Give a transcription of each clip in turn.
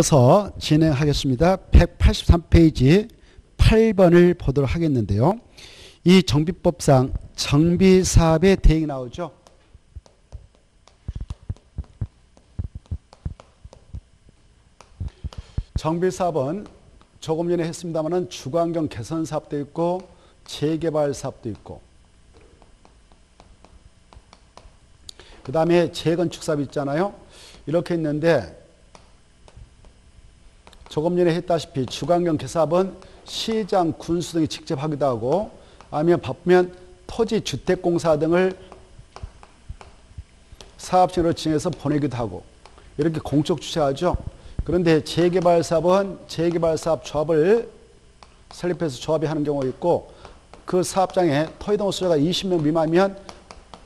그래서 진행하겠습니다. 183페이지 8번을 보도록 하겠는데요. 이 정비법상 정비사업의 대행이 나오죠. 정비사업은 조금 전에 했습니다만 주거환경 개선사업도 있고 재개발사업도 있고 그 다음에 재건축사업 있잖아요. 이렇게 있는데 조금 전에 했다시피 주거환경 개사업은 시장, 군수 등이 직접 하기도 하고 아니면 바쁘면 토지, 주택공사 등을 사업체로 지정해서 보내기도 하고 이렇게 공적 주체하죠. 그런데 재개발사업은 재개발사업 조합을 설립해서 조합이 하는 경우가 있고 그 사업장에 토의동 소유자가 20명 미만이면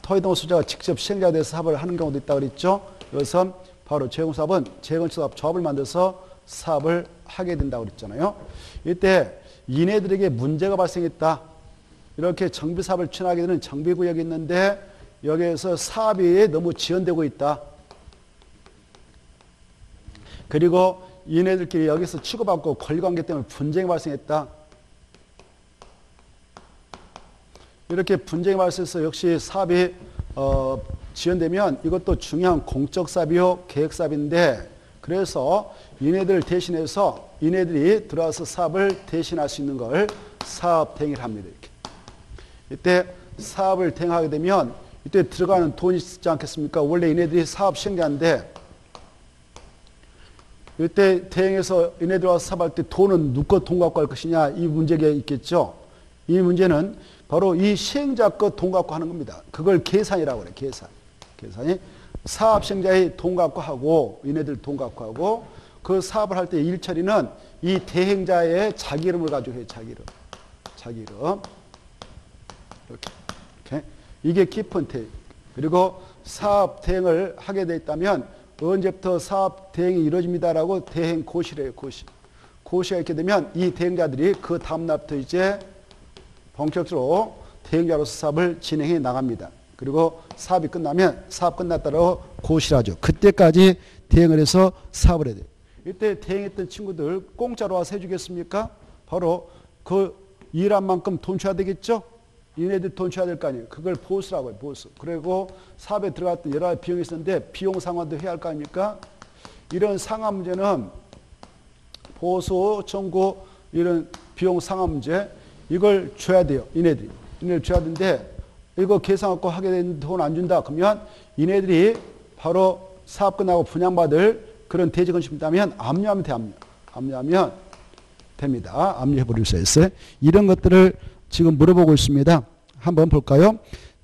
토의동 소유자가 직접 시행자가 돼서 사업을 하는 경우도 있다고 그랬죠. 그래서 바로 재공사업은 재건축사업 조합을 만들어서 사업을 하게 된다고 그랬잖아요. 이때 이네들에게 문제가 발생했다. 이렇게 정비사업을 추진하게 되는 정비구역이 있는데 여기에서 사업이 너무 지연되고 있다. 그리고 이네들끼리 여기서 치고받고 권리관계 때문에 분쟁이 발생했다. 이렇게 분쟁이 발생해서 역시 사업이 지연되면 이것도 중요한 공적사업이요 계획사업인데 그래서 이네들 대신해서 이네들이 들어와서 사업을 대신할 수 있는 걸 사업 대행을 합니다. 이렇게. 이때 사업을 대행하게 되면 이때 들어가는 돈이 있지 않겠습니까? 원래 이네들이 사업 시행자인데 이때 대행해서 이네들 와서 사업할 때 돈은 누구 돈 갖고 할 것이냐 이 문제가 있겠죠. 이 문제는 바로 이 시행자 거 돈 갖고 하는 겁니다. 그걸 계산이라고 그래요. 계산이. 사업 시행자의 돈 갖고 하고 이네들 돈 갖고 하고 그 사업을 할 때 일 처리는 이 대행자의 자기 이름을 가지고 해요. 자기 이름 이렇게. 이게 깊은 대행. 그리고 사업 대행을 하게 돼 있다면 언제부터 사업 대행이 이루어집니다라고 대행 고시래요. 고시가 있게 되면 이 대행자들이 그 다음 날부터 이제 본격적으로 대행자로서 사업을 진행해 나갑니다. 그리고 사업이 끝나면 사업 끝났다라고 고시를 하죠. 그때까지 대행을 해서 사업을 해야 돼요. 이때 대행했던 친구들 공짜로 와서 해주겠습니까? 바로 그 일한 만큼 돈 줘야 되겠죠? 얘네들 돈 줘야 될 거 아니에요. 그걸 보수라고 해요. 보수. 그리고 사업에 들어갔던 여러 가지 비용이 있었는데 비용 상환도 해야 할 거 아닙니까? 이런 상환 문제는 보수, 청구 이런 비용 상환 문제 이걸 줘야 돼요. 얘네들 줘야 되는데 이거 계산하고 하게 된 돈 안 준다. 그러면 이네들이 바로 사업 끝나고 분양받을 그런 대지건축이라면 압류하면 돼요. 압류하면 됩니다. 압류해버릴 수 있어요. 이런 것들을 지금 물어보고 있습니다. 한번 볼까요?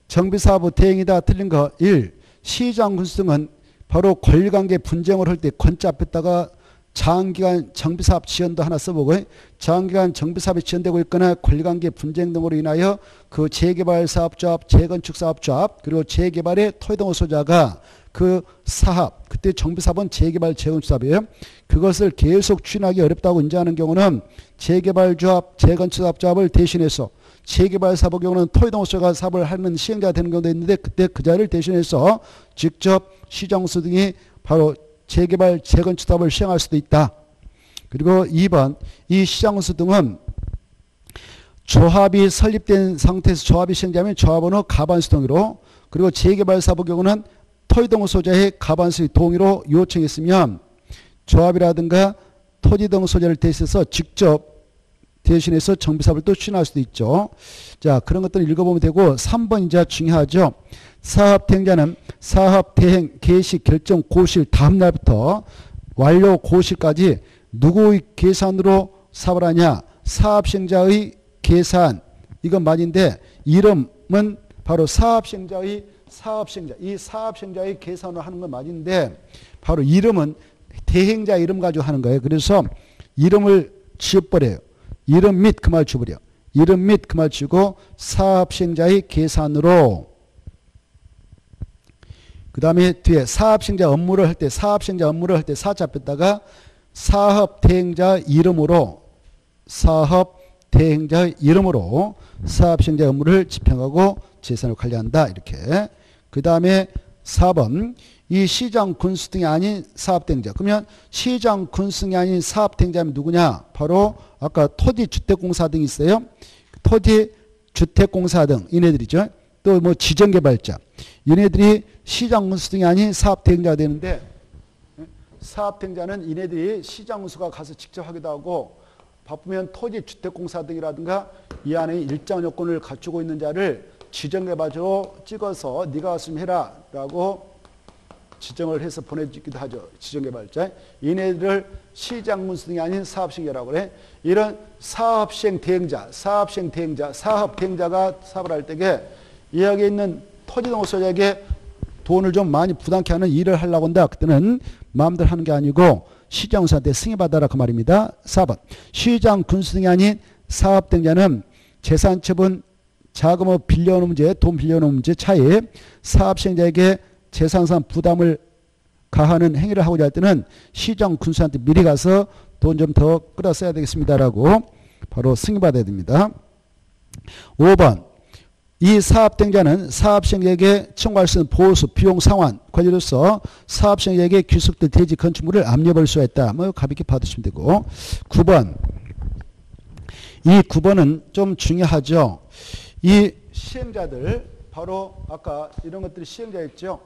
정비사업의 대행이다. 틀린 거 1. 시장 군수 등은 바로 권리관계 분쟁을 할 때 권자 앞에다가 장기간 정비사업 지연도 하나 써보고 장기간 정비사업이 지연되고 있거나 권리관계 분쟁 등으로 인하여 그 재개발사업조합, 재건축사업조합 그리고 재개발의 토의동 소유자가 그 사업, 그때 정비사업은 재개발, 재건축사업이에요. 그것을 계속 추진하기 어렵다고 인정하는 경우는 재개발조합, 재건축사업조합을 대신해서 재개발사업의 경우는 토의동 소유자가 사업을 하는 시행자가 되는 경우도 있는데 그때 그 자를 대신해서 직접 시정수 등이 바로 재개발, 재건축 사업을 시행할 수도 있다. 그리고 2번 이 시장수 등은 조합이 설립된 상태에서 조합이 시행자면 조합원의 가반수 동의로 그리고 재개발 사업의 경우는 토지등 소유자의 가반수 동의로 요청했으면 조합이라든가 토지등 소유자를 대신해서 직접 대신해서 정비사업을 또 추진할 수도 있죠. 자, 그런 것들을 읽어보면 되고 3번 이제 중요하죠. 사업 대행자는 사업 대행 개시 결정 고시일 다음 날부터 완료 고시까지 누구의 계산으로 사업을 하냐? 사업 시행자의 계산. 이건 맞인데 이름은 바로 사업 시행자. 이 사업 시행자의 계산으로 하는 건 맞인데 바로 이름은 대행자 이름 가지고 하는 거예요. 그래서 이름을 지워버려요. 이름 및 그 말 지워버려. 이름 및 그 말 지우고 사업 시행자의 계산으로 그 다음에 뒤에 사업 시행자 업무를 할 때 사 잡혔다가 사업 대행자 이름으로 사업 시행자 업무를 집행하고 재산을 관리한다. 이렇게. 그 다음에 4번 이 시장 군수등이 아닌 사업대행자. 그러면 시장 군수등이 아닌 사업대행자면 누구냐? 바로 아까 토지 주택공사 등이 있어요. 토지 주택공사 등 이네들이죠. 또 뭐 지정개발자. 이네들이 시장 군수등이 아닌 사업대행자가 되는데, 사업대행자는 이네들이 시장 군수가 가서 직접 하기도 하고, 바쁘면 토지 주택공사 등이라든가 이 안에 일정 요건을 갖추고 있는 자를 지정개발자로 찍어서 네가 왔으면 해라 라고 지정을 해서 보내주기도 하죠. 지정개발자. 이네들을 시장군수 등이 아닌 사업시행이라고 그래. 이런 사업대행자가 사업을 할 때에 이야기에 있는 토지농사자에게 돈을 좀 많이 부담케 하는 일을 하려고 한다. 그때는 마음대로 하는 게 아니고 시장군수한테 승인받아라 그 말입니다. 4번. 시장군수 등이 아닌 사업대행자는 재산처분, 자금을 빌려오는 문제, 돈 빌려오는 문제 차이에 사업시행자에게 재산상 부담을 가하는 행위를 하고자 할 때는 시장 군수한테 미리 가서 돈 좀 더 끌어 써야 되겠습니다라고 바로 승인받아야 됩니다. 5번. 이 사업대행자는 사업시행자에게 청구할 수 있는 보수, 비용 상환, 권리로서 사업시행자에게 기숙들, 대지, 건축물을 압류할 수가 있다. 뭐 가볍게 받으시면 되고. 9번. 이 9번은 좀 중요하죠. 이 시행자들, 바로 아까 이런 것들이 시행자였죠.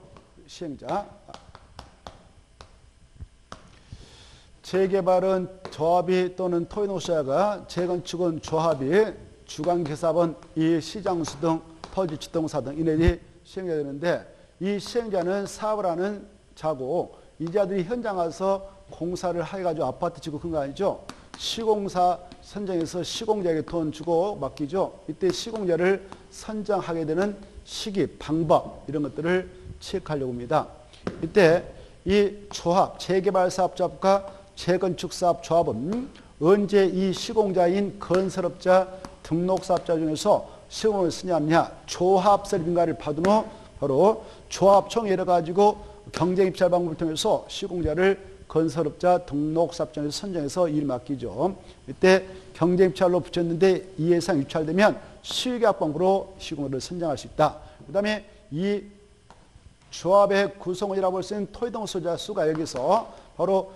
시행자. 재개발은 조합이 또는 토지농사가, 재건축은 조합이, 주관개사업은 이 시장군수 등 토지 주택공사 등 이내리 시행자 되는데, 이 시행자는 사업을 하는 자고, 이 자들이 현장 가서 공사를 해가지고 아파트 짓고 그런 거 아니죠. 시공사 선정해서 시공자에게 돈 주고 맡기죠. 이때 시공자를 선정하게 되는 시기, 방법 이런 것들을 체크하려고 합니다. 이때 이 조합, 재개발사업조합과 재건축사업조합은 언제 이 시공자인 건설업자, 등록사업자 중에서 시공을 쓰냐 하느냐, 조합설립인가를 받은 후 바로 조합총회를 가지고 경쟁입찰 방법을 통해서 시공자를 건설업자, 등록사업자를 선정해서 일 맡기죠. 이때 경쟁입찰로 붙였는데 이해상 입찰되면 수익계약 방법으로 시공을 선정할 수 있다. 그 다음에 이 조합의 구성원이라고 할 수 있는 토지농사자 수가 여기서 바로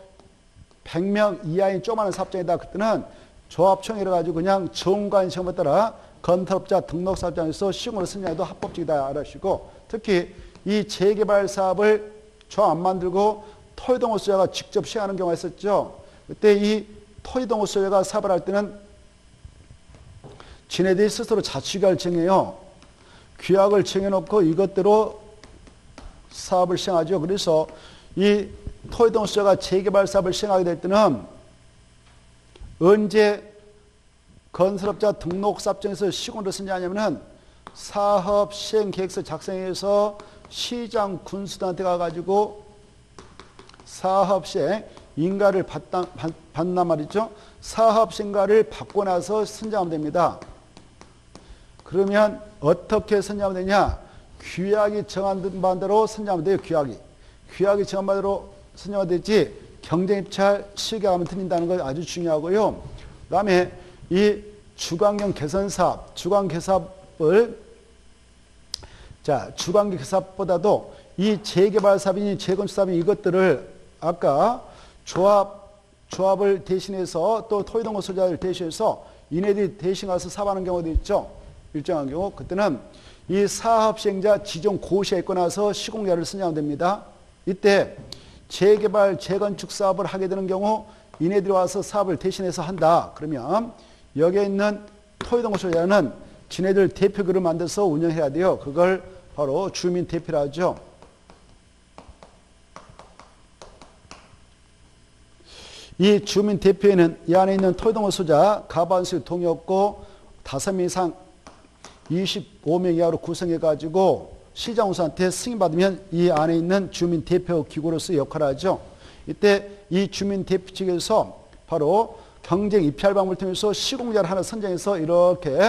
100명 이하인 조그마한 사업장이다. 그때는 조합총회를 가지고 그냥 정관 시험에 따라 건설업자, 등록사업자에서 시공을 선정해도 합법적이다 알아주시고, 특히 이 재개발 사업을 조합 안 만들고 토지동호수자가 직접 시행하는 경우가 있었죠. 그때 이 토지동호수자가 사업을 할 때는 지네들이 스스로 자치규약을 정해요. 규약을 정해놓고 이것대로 사업을 시행하죠. 그래서 이 토지동호수자가 재개발 사업을 시행하게 될 때는 언제 건설업자 등록사업장에서 시공을 쓰냐 하냐면은 사업 시행 계획서 작성해서 시장 군수단한테 가가지고 사업시행 인가를 받나 말이죠. 사업시행가를 받고 나서 선정하면 됩니다. 그러면 어떻게 선정하면 되냐? 규약이 정한 반대로 선정하면 돼요. 규약이 정한 반대로 선정하면 되지, 경쟁입찰 실격하면 틀린다는 거 아주 중요하고요. 그 다음에 이 주관경 개선사업, 주관개사업을, 자, 주관개사업보다도 이 재개발사업이니 재건축사업이 이것들을 아까 조합을 대신해서 또 토지동호수자를 대신해서 이네들이 대신 가서 사업하는 경우도 있죠. 일정한 경우. 그때는 이 사업시행자 지정 고시가 있고 나서 시공자를 선정하면 됩니다. 이때 재개발, 재건축 사업을 하게 되는 경우 이네들이 와서 사업을 대신해서 한다. 그러면 여기에 있는 토지동호수자는 지네들 대표규를 만들어서 운영해야 돼요. 그걸 바로 주민 대표라 하죠. 이 주민 대표에는 이 안에 있는 토지동호수자 가반수 동의 없고 5명 이상 25명 이하로 구성해가지고 시장군수한테 승인받으면 이 안에 있는 주민 대표 기구로서 역할을 하죠. 이때 이 주민 대표 측에서 바로 경쟁 입찰 방법을 통해서 시공자를 하나 선정해서 이렇게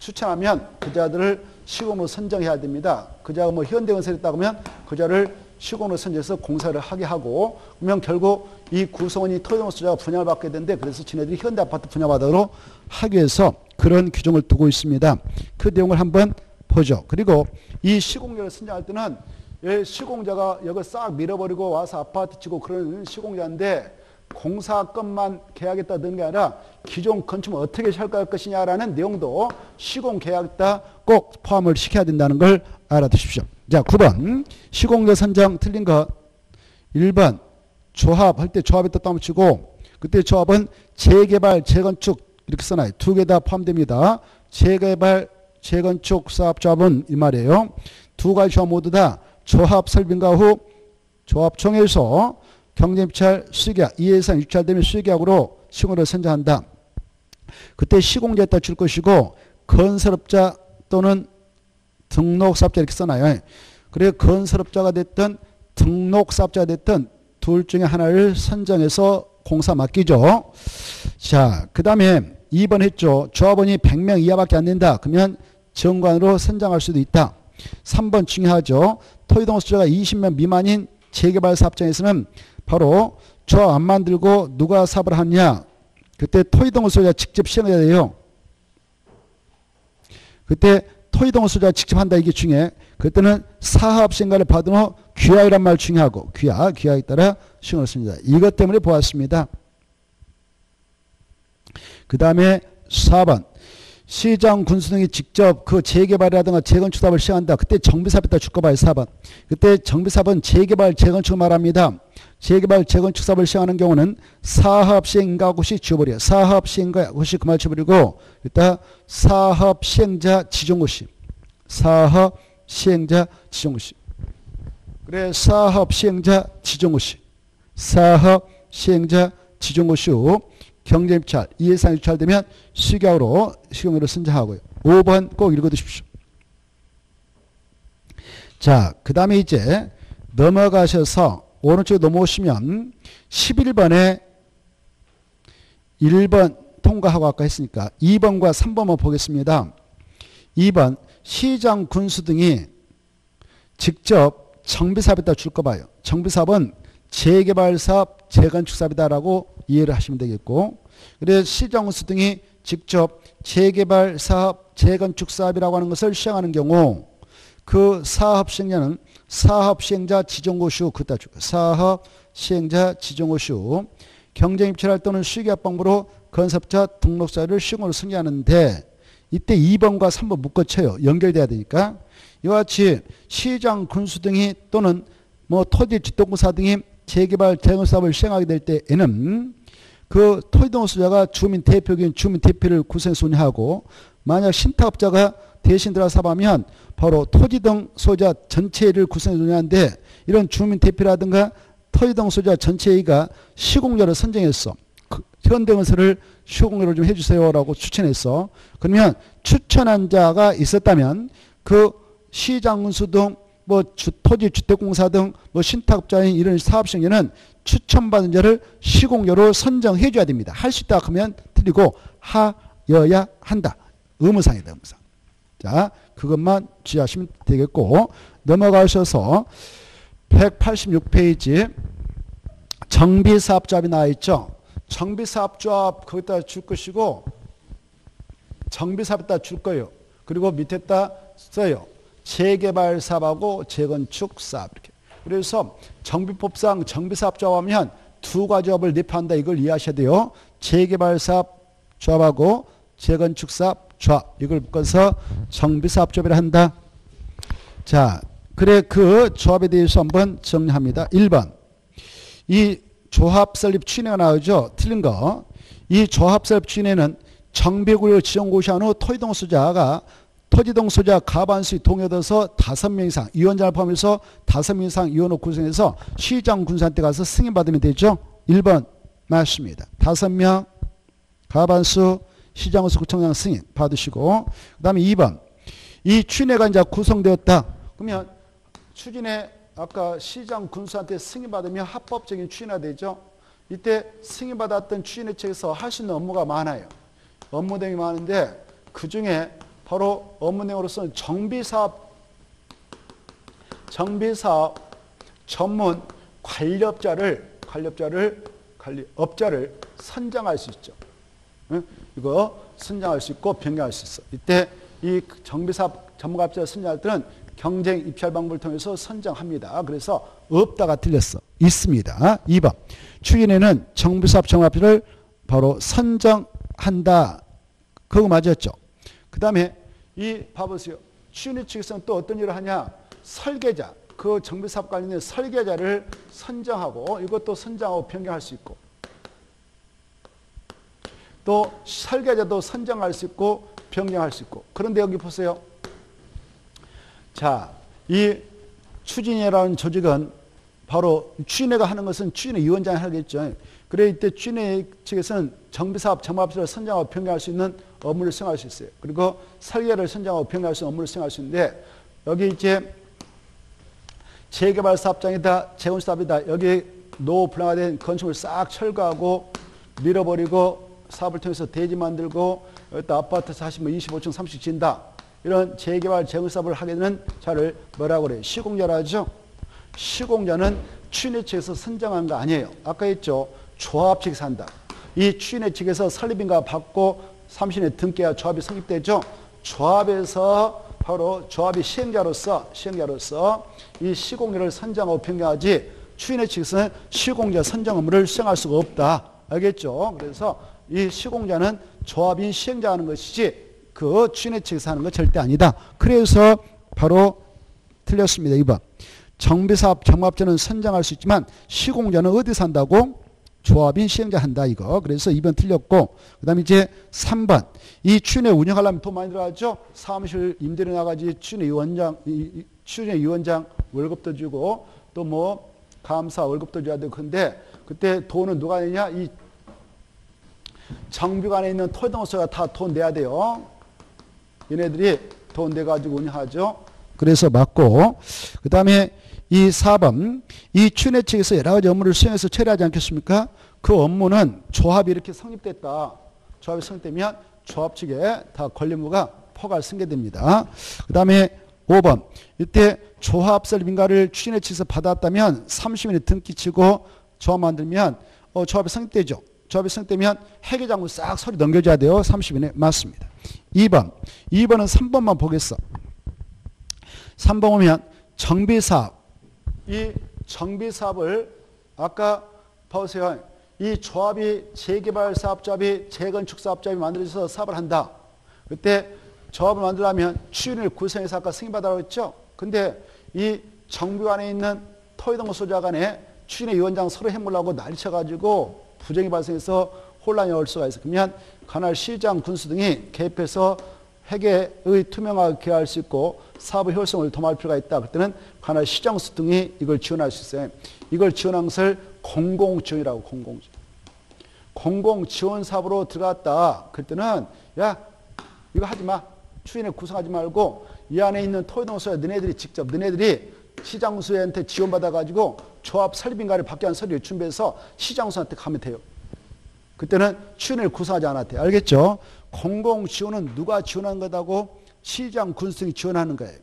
추천하면 그자들을 시공으로 선정해야 됩니다. 그자가 뭐 현대건설이 있다 그러면 그자를 시공으로 선정해서 공사를 하게 하고, 그러면 결국 이 구성원이 토지농사자가 분양을 받게 되는데, 그래서 지네들이 현대아파트 분양받으러 하기 위해서 그런 규정을 두고 있습니다. 그 내용을 한번 보죠. 그리고 이 시공료를 선정할 때는 예, 시공자가 여기 싹 밀어버리고 와서 아파트 치고 그러는 시공자인데 공사 건만 계약에다 넣는 게 아니라 기존 건축물 어떻게 샬갈 것이냐라는 내용도 시공 계약에다 꼭 포함을 시켜야 된다는 걸 알아두십시오. 자, 9번 시공자 선정 틀린 것. 1번 조합할 때 조합에다 떠붙이고 그때 조합은 재개발, 재건축 이렇게 써놔요. 두 개 다 포함됩니다. 재개발, 재건축 사업 조합은 이 말이에요. 두 가지 조합 모두 다 조합 설빙가 후 조합총회에서 경쟁입찰 수익약, 이해산 입찰되면 수익약으로 시공을 선정한다. 그때 시공자에 따라 줄 것이고 건설업자 또는 등록사업자 이렇게 써놔요. 그래서 건설업자가 됐든 등록사업자가 됐든 둘 중에 하나를 선정해서 공사 맡기죠. 자, 그 다음에 2번 했죠. 조합원이 100명 이하밖에 안 된다. 그러면 정관으로 선정할 수도 있다. 3번 중요하죠. 토지등록 소유자가 20명 미만인 재개발 사업장에서는 바로 조합 안 만들고 누가 사업을 하느냐. 그때 토지등록 소유자 직접 시행해야 돼요. 그때 토지등록 소유자 직접 한다 이게 중요해. 그때는 사업 시행가를 받은 후 규약이란 말 중요하고 규약에 따라 시행을 씁니다. 이것 때문에 보았습니다. 그 다음에 4번. 시장, 군수 등이 직접 그 재개발이라든가 재건축 사업을 시행한다. 그때 정비사업에다 줄거 봐요. 4번. 그때 정비사업은 재개발, 재건축을 말합니다. 재개발, 재건축 사업을 시행하는 경우는 사업 시행인가 곳이 지워버려요. 사업 시행가 곳이 그만 지워버리고 일단 사업 시행자 지정 곳이. 사업 시행자 지정 곳이. 그래 사업 시행자 지정 곳이. 사업 시행자 지정 곳이 경쟁입찰, 이해상 입찰되면 수익으로 시공으로 선정하고요. 5번 꼭 읽어두십시오. 자, 그 다음에 이제 넘어가셔서 오른쪽에 넘어오시면 11번에 1번 통과하고 아까 했으니까 2번과 3번만 보겠습니다. 2번 시장 군수 등이 직접 정비사업에다 줄 거 봐요. 정비사업은 재개발사업, 재건축사업이다라고 이해를 하시면 되겠고, 그래서 시장 군수 등이 직접 재개발사업, 재건축사업이라고 하는 것을 시행하는 경우 그 사업시행자는 사업시행자 지정고시후 그다 사업시행자 지정고시후 경쟁입찰할 또는 수익약 방법으로 건설업자 등록사를 시공으로 승계하는데 이때 2번과 3번 묶어쳐요. 연결돼야 되니까. 이와 같이 시장 군수 등이 또는 뭐 토지 지도공사 등이 재개발, 재건축 사업을 시행하게 될 때에는 그 토지등록 소유자가 주민 대표인 주민 대표를 구성해서 운영하고 만약 신탁업자가 대신 들어서 사업하면 바로 토지등 소유자 전체를 구성해서 운영하는데 이런 주민 대표라든가 토지등 소유자 전체가 시공자를 선정했어. 그 현대건설을 시공료를 좀 해주세요라고 추천했어. 그러면 추천한 자가 있었다면 그 시장군수 등 뭐 토지 주택공사 등 뭐 신탁업자인 이런 사업시행에는 추천받은 자를 시공료로 선정해줘야 됩니다. 할 수 있다 하면 틀리고 하여야 한다. 의무상이다. 의무상. 자, 그것만 주의하시면 되겠고 넘어가셔서 186페이지 정비사업조합이 나와있죠. 정비사업조합 거기다 줄 것이고 정비사업에다 줄 거예요. 그리고 밑에다 써요. 재개발 사업하고 재건축 사업 이렇게. 그래서 정비법상 정비사업 조합하면 두 가지 조합을 내포한다. 이걸 이해하셔야 돼요. 재개발 사업 조합하고 재건축 사업 조합 이걸 묶어서 정비사업 조합이라 한다. 자, 그래 그 조합에 대해서 한번 정리합니다. 1번 이 조합 설립 추진회가 나오죠. 틀린 거. 이 조합 설립 추진회는 정비구역 지정 고시한 후 토지등록 소유자가 토지등 소유자 가반수의 동의받아서 5명 이상, 위원장을 포함해서 5명 이상 위원으로 구성해서 시장 군수한테 가서 승인받으면 되죠. 1번 맞습니다. 5명 가반수 시장군수 구청장 승인 받으시고 그 다음에 2번 이 추진회가 이제 구성되었다. 그러면 추진회 아까 시장 군수한테 승인받으면 합법적인 추진회가 되죠. 이때 승인받았던 추진회 측에서 할 수 있는 업무가 많아요. 업무 대행이 많은데 그 중에 바로 업무 내용으로서는 정비사업 전문 관리업자를 선정할 수 있죠. 응? 이거 선정할 수 있고 변경할 수 있어. 이때 이 정비사업 전문가업자를 선정할 때는 경쟁 입찰 방법을 통해서 선정합니다. 그래서 없다가 틀렸어. 있습니다. 2번. 추인에는 정부 사업 종합비를 바로 선정한다. 그거 맞았죠. 그 다음에 이 봐보세요. 추인의 측에서는 또 어떤 일을 하냐. 설계자. 그 정부 사업 관련된 설계자를 선정하고 이것도 선정하고 변경할 수 있고 또 설계자도 선정할 수 있고 변경할 수 있고. 그런데 여기 보세요. 자, 이 추진회라는 조직은 바로 추진회가 하는 것은 추진회 위원장이 하겠죠. 그래 이때 추진회 측에서는 정비사업, 정합비를 선정하고 변경할 수 있는 업무를 수행할 수 있어요. 그리고 설계를 선정하고 변경할 수 있는 업무를 수행할 수 있는데 여기 이제 재개발 사업장이다, 재건 사업이다. 여기 노후 불량화 된 건축을 싹 철거하고 밀어버리고 사업을 통해서 대지 만들고 여기다 아파트 40면 25층 30층 진다. 이런 재개발, 재건사업을 하게 되는 자를 뭐라고 그래요? 시공자라 하죠. 시공자는 추인의 측에서 선정한 거 아니에요. 아까 했죠. 조합 측에서 한다. 이 추인의 측에서 설립인가 받고 삼신의 등기와 조합이 성립되죠. 조합에서 바로 조합이 시행자로서 이 시공자를 선정하고 변경하지 추인의 측에서는 시공자 선정 업무를 수행할 수가 없다. 알겠죠? 그래서 이 시공자는 조합인 시행자 하는 것이지 그 추진의 측에서 하는 건 절대 아니다. 그래서 바로 틀렸습니다. 2번. 정비사업 정합자는 선정할 수 있지만 시공자는 어디서 한다고? 조합인 시행자 한다 이거. 그래서 2번 틀렸고 그 다음에 이제 3번. 이 추진의 운영하려면 돈 많이 들어가죠. 사무실 임대료 나가지 추진의 위원장 월급도 주고 또 뭐 감사 월급도 줘야 되고 근데 그때 돈은 누가 내냐? 이 정비관에 있는 토이동업소가 다 돈 내야 돼요. 얘네들이 돈 내가지고 운영하죠. 그래서 맞고 그 다음에 이 4번 이 추진회 측에서 여러 가지 업무를 수행해서 처리하지 않겠습니까? 그 업무는 조합이 이렇게 성립됐다. 조합이 성립되면 조합 측에 다 권리무가 포괄 승계됩니다. 그 다음에 5번 이때 조합 설립 인가를 추진회 측에서 받았다면 30인의 등기치고 조합 만들면 조합이 성립되죠. 조합이 성립되면 회계장부 싹 서류 넘겨줘야 돼요. 30인에 맞습니다. 2번. 2번은 3번만 보겠어. 3번 보면 정비사업. 이 정비사업을 아까 보세요. 이 조합이 재개발 사업조합이 재건축 사업조합이 만들어져서 사업을 한다. 그때 조합을 만들려면 추인을 구성해서 아까 승인받으라고 했죠. 근데 이 정비관에 있는 토이동거 소자간에 추진의 위원장 서로 해물라고 난리쳐가지고 부정이 발생해서 혼란이 올 수가 있어. 그러면 관할 시장, 군수 등이 개입해서 회계의 투명하게 개할 수 있고 사업의 효율성을 도모할 필요가 있다. 그때는 관할 시장수 등이 이걸 지원할 수 있어요. 이걸 지원한 것을 공공지원이라고 공공지원. 공공지원 사업으로 들어갔다. 그때는 야 이거 하지 마. 추진에 구성하지 말고 이 안에 있는 토의동수야 너네들이 직접 너네들이 시장수한테 지원받아가지고 조합 설립인가를 받게 한 서류를 준비해서 시장수한테 가면 돼요. 그때는 추진을 구성하지 않았대요. 알겠죠? 공공지원은 누가 지원한 거다고? 시장 군수이 지원하는 거예요.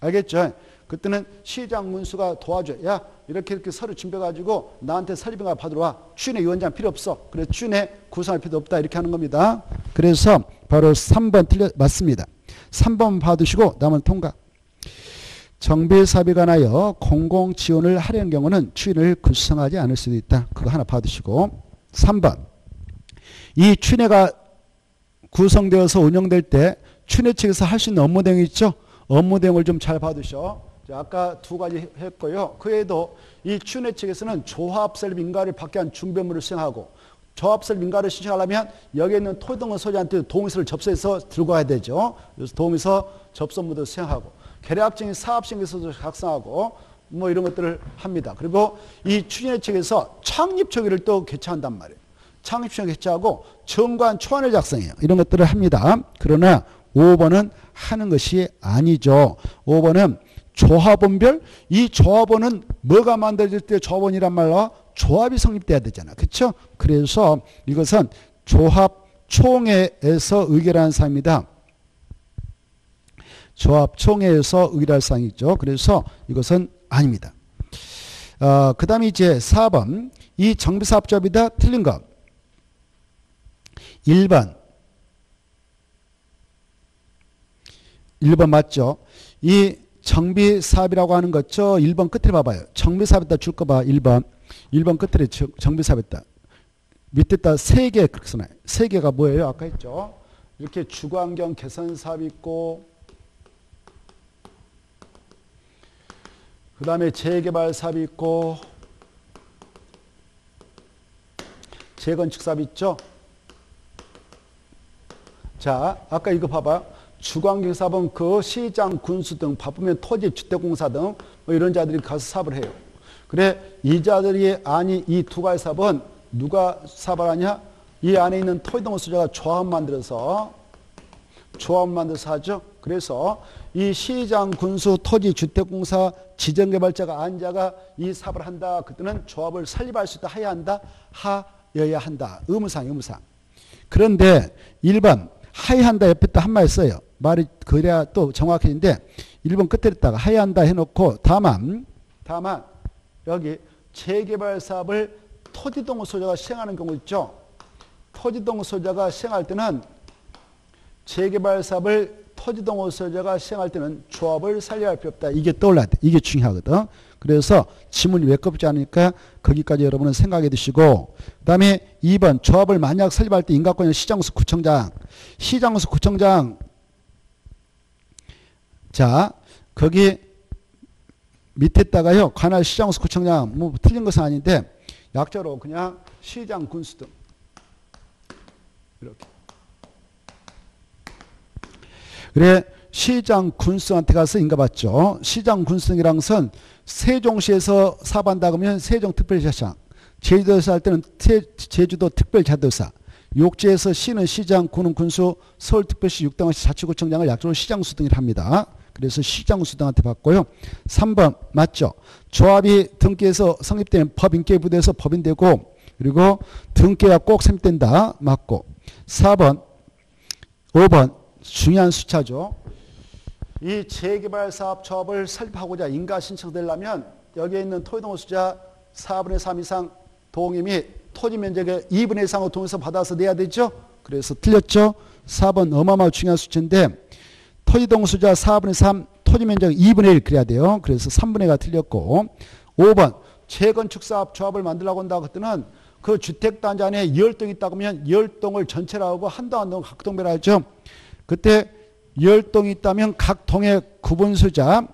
알겠죠? 그때는 시장 군수가 도와줘요. 야 이렇게 서류 준비해가지고 나한테 설립인가 받으러 와. 추진의 위원장 필요 없어. 그래서 추진에 구성할 필요도 없다. 이렇게 하는 겁니다. 그래서 바로 3번 맞습니다. 3번 봐두시고 남은 통과. 정비사업에 관하여 공공지원을 하려는 경우는 추인을 구성하지 않을 수도 있다. 그거 하나 봐두시고. 3번. 이 추인회가 구성되어서 운영될 때 추인회 측에서 할 수 있는 업무 대응이 있죠. 업무 대응을 좀 잘 봐두셔. 아까 두 가지 했고요. 그 외에도 이 추인회 측에서는 조합설립 인가를 받게 한 준비 업무를 수행하고 조합설립 인가를 신청하려면 여기 있는 토등원 소지한테 동의서를 접수해서 들고 와야 되죠. 그래서 동의서 접수 업무도 수행하고 계략적인 사업신계서도 작성하고 뭐 이런 것들을 합니다. 그리고 이 추진회 측에서 창립총회를 또 개최한단 말이에요. 창립총회 개최하고 정관 초안을 작성해요. 이런 것들을 합니다. 그러나 5번은 하는 것이 아니죠. 5번은 조합원별 이 조합원은 뭐가 만들어질 때 조합원이란 말로 조합이 성립돼야 되잖아. 그렇죠? 그래서 이것은 조합총회에서 의결하는 사항입니다. 조합총회에서 의결할 사항이 있죠. 그래서 이것은 아닙니다. 그 다음에 이제 4번. 이 정비사업조합이다 틀린 것. 1번 맞죠. 이 정비사업이라고 하는 거죠. 1번 끝에 봐봐요. 정비사업에다 줄 거봐. 1번 끝에 정비사업에다. 밑에다 3개 그렇게 써놔요. 3개가 뭐예요? 아까 했죠. 이렇게 주거환경 개선사업 있고 그 다음에 재개발사업 있고 재건축사업 있죠. 자, 아까 이거 봐봐. 주거환경 사업은 그 시장, 군수 등 바쁘면 토지, 주택공사 등 뭐 이런 자들이 가서 사업을 해요. 그래 이 자들이 아니 이 두 가지 사업은 누가 사업을 하냐? 이 안에 있는 토지등 소유자가 조합 만들어서 하죠. 그래서 이 시장, 군수, 토지, 주택공사, 지정개발자가 안자가 이 사업을 한다. 그때는 조합을 설립할 수 있다. 해야 한다. 하여야 한다. 의무상. 그런데 1번 하야한다 옆에다 한말 써요. 말이 그래야 또 정확해진데 1번 끝에다가 하야한다 해놓고 다만 여기 재개발 사업을 토지등 소유자가 시행하는 경우 있죠. 토지등 소유자가 시행할 때는 재개발 사업을 토지등 소유자가 시행할 때는 조합을 살려할 필요 없다. 이게 떠올라야 돼. 이게 중요하거든. 그래서 지문이 외껍지 않으니까 거기까지 여러분은 생각해 두시고 그 다음에 2번 조합을 만약 설립할 때 인가권의 시장수 구청장 자 거기 밑에다가요 관할 시장수 구청장 뭐 틀린 것은 아닌데 약자로 그냥 시장 군수 등 이렇게 그래 시장 군수한테 가서 인가받죠. 시장 군수 등이랑 선 세종시에서 사업한다 그러면 세종특별시장, 제주도에서 할 때는 제주도 특별자도사, 욕지에서 시는 시장, 군은 군수, 서울특별시, 육동시 자치구청장을 약적으로 시장수 등이라 합니다. 그래서 시장수 등한테 받고요. 3번 맞죠. 조합이 등기에서 성립되는 법인계부대에서 법인되고 그리고 등기가 꼭 성립된다. 맞고 4번, 5번 중요한 수차죠. 이 재개발사업 조합을 설립하고자 인가 신청되려면 여기에 있는 토지등록 소유자 4분의 3 이상 동의 및 토지 면적의 2분의 1 이상으로 동의서 받아서 내야 되죠. 그래서 틀렸죠. 4번 어마어마한 중요한 수치인데 토지등록 소유자 4분의 3 토지 면적 2분의 1 그래야 돼요. 그래서 3분의 1가 틀렸고 5번 재건축사업 조합을 만들려고 한다고 할 때는 그 주택단지 안에 10동이 있다고 하면 10동을 전체라고 하고 한 동 각 동별로 하죠. 그때 10동이 있다면 각 동의 구분수자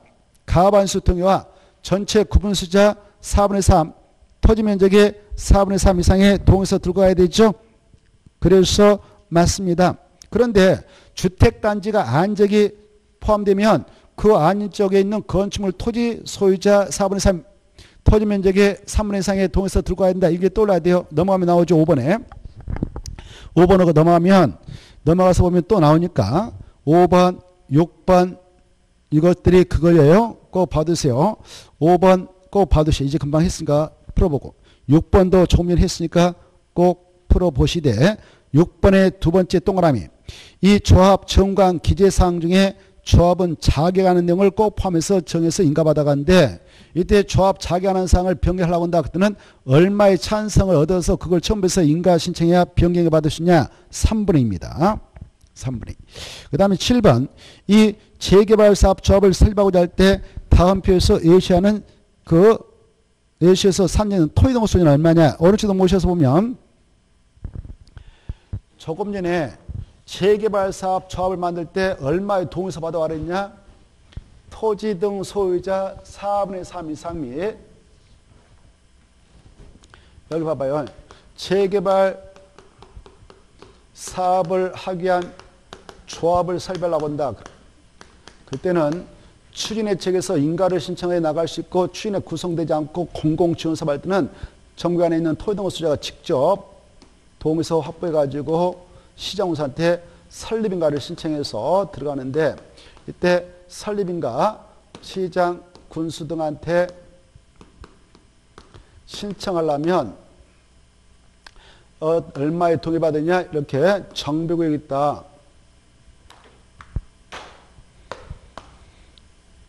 가반수 동의와 전체 구분수자 4분의 3 토지 면적의 4분의 3 이상의 동의서 들고 가야 되죠. 그래서 맞습니다. 그런데 주택단지가 안적이 포함되면 그 안쪽에 있는 건축물 토지 소유자 4분의 3 토지 면적의 3분의 1 이상의 동의서 들고 가야 된다. 이게 또 올라야 돼요. 넘어가면 나오죠. 5번으로 넘어가서 보면 또 나오니까 5번, 6번 이것들이 그거예요. 꼭 봐두세요. 5번 꼭 봐두세요. 이제 금방 했으니까 풀어보고 6번도 조금 전에 했으니까 꼭 풀어보시되 6번의 두 번째 동그라미 이 조합 정관 기재사항 중에 조합은 자격하는 내용을 꼭 포함해서 정해서 인가받아가는데 이때 조합 자격하는 사항을 변경하려고 한다. 그때는 얼마의 찬성을 얻어서 그걸 처음 해서 인가 신청해야 변경해 받을 수 있냐 3분의 2입니다. 그 다음에 7번 이 재개발사업 조합을 설립하고자 할 때 다음 표에서 예시하는 그 예시에서 3년은 토지등록 소유는 얼마냐 오른쪽도 모셔서 보면 조금 전에 재개발사업 조합을 만들 때 얼마의 동의서 받아와라 했냐 토지 등 소유자 4분의 3 이상 및 여기 봐봐요 재개발 사업을 하기 위한 조합을 설립하려고 한다. 그때는 추진의 측에서 인가를 신청해 나갈 수 있고 추진에 구성되지 않고 공공지원사업할 때는 정부 안에 있는 토지등록 소유자가 직접 동의서 확보해가지고 시장공사한테 설립인가를 신청해서 들어가는데 이때 설립인가 시장, 군수 등한테 신청하려면 얼마에 동의받았냐? 이렇게 정비구역이 있다.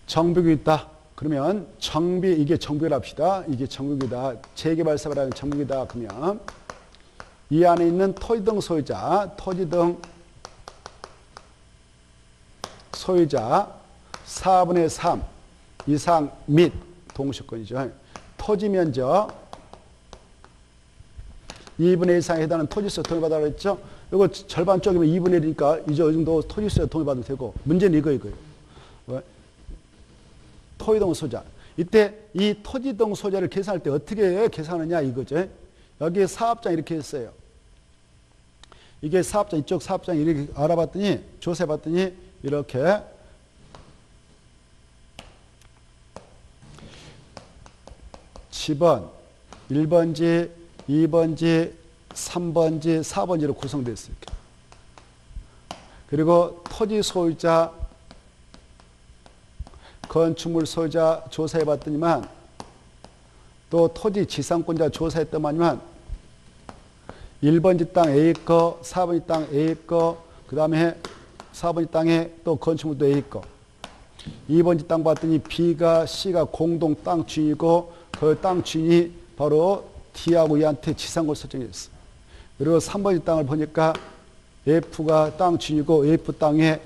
정비구역이 있다. 그러면 이게 정비구역이라 합시다. 이게 정비구역이다. 재개발사업이라는 정비구역이다. 그러면 이 안에 있는 토지 등 소유자 4분의 3 이상 및 동시권이죠. 토지면적 2분의 1 이상에 해당하는 토지세 통일 받아라 했죠. 이거 절반 쪽이면 2분의 1이니까 이제 이 정도 토지세 통일 받으면 되고, 문제는 이거예요. 토지동 소자. 이때 이 토지동 소자를 계산할 때 어떻게 계산하느냐 이거죠. 여기에 사업장 이렇게 했어요. 이게 사업장, 이쪽 사업장 이렇게 알아봤더니, 조사해봤더니, 이렇게 집원 1번지, 2번지, 3번지, 4번지로 구성되어 있어요. 그리고 토지 소유자, 건축물 소유자 조사해봤더니만, 또 토지 지상권자 조사했더니만, 1번지 땅 A 거, 4번지 땅 A 거, 그 다음에 4번지 땅에 또 건축물도 A 거, 2번지 땅 봤더니 B가 C가 공동 땅 주인이고, 그 땅 주인이 바로 D하고 E한테 지상권 설정했어. 그리고 3번지 땅을 보니까 F가 땅 주인이고, F 땅에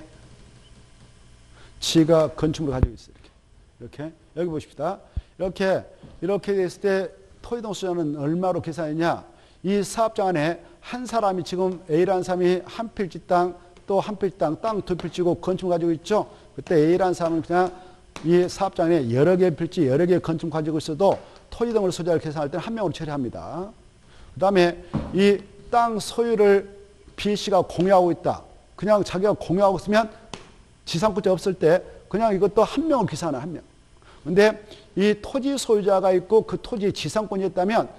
G가 건축물을 가지고 있어요. 이렇게. 여기 보십시다. 이렇게 됐을 때 토지동 소유자는 얼마로 계산했냐. 이 사업장 안에 한 사람이 지금 A라는 사람이 한 필지 땅, 또 한 필지 땅, 땅 두 필지고 건축 가지고 있죠. 그때 A라는 사람은 그냥 이 사업장 안에 여러 개의 필지, 여러 개의 건축 가지고 있어도 토지동을 소유자를 계산할 때는 한 명으로 처리합니다. 그 다음에 이 땅 소유를 B씨가 공유하고 있다. 그냥 자기가 공유하고 있으면 지상권자 없을 때 그냥 이것도 한 명을 계산하는 한 명. 근데 이 토지 소유자가 있고 그 토지 지상권자였다면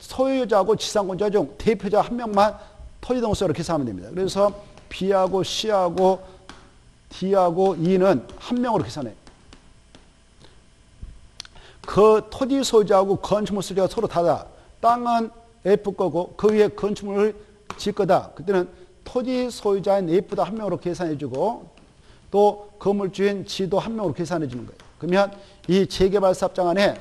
소유자하고 지상권자 중 대표자 한 명만 토지동 소유자로 계산하면 됩니다. 그래서 B하고 C하고 D하고 E는 한 명으로 계산해요. 그 토지 소유자하고 건축물 소유자가 서로 다다. 땅은 F 거고 그 위에 건축물을 질 거다. 그때는 토지 소유자인 F도 한 명으로 계산해주고 또 건물주인 G도 한 명으로 계산해주는 거예요. 그러면 이 재개발 사업장 안에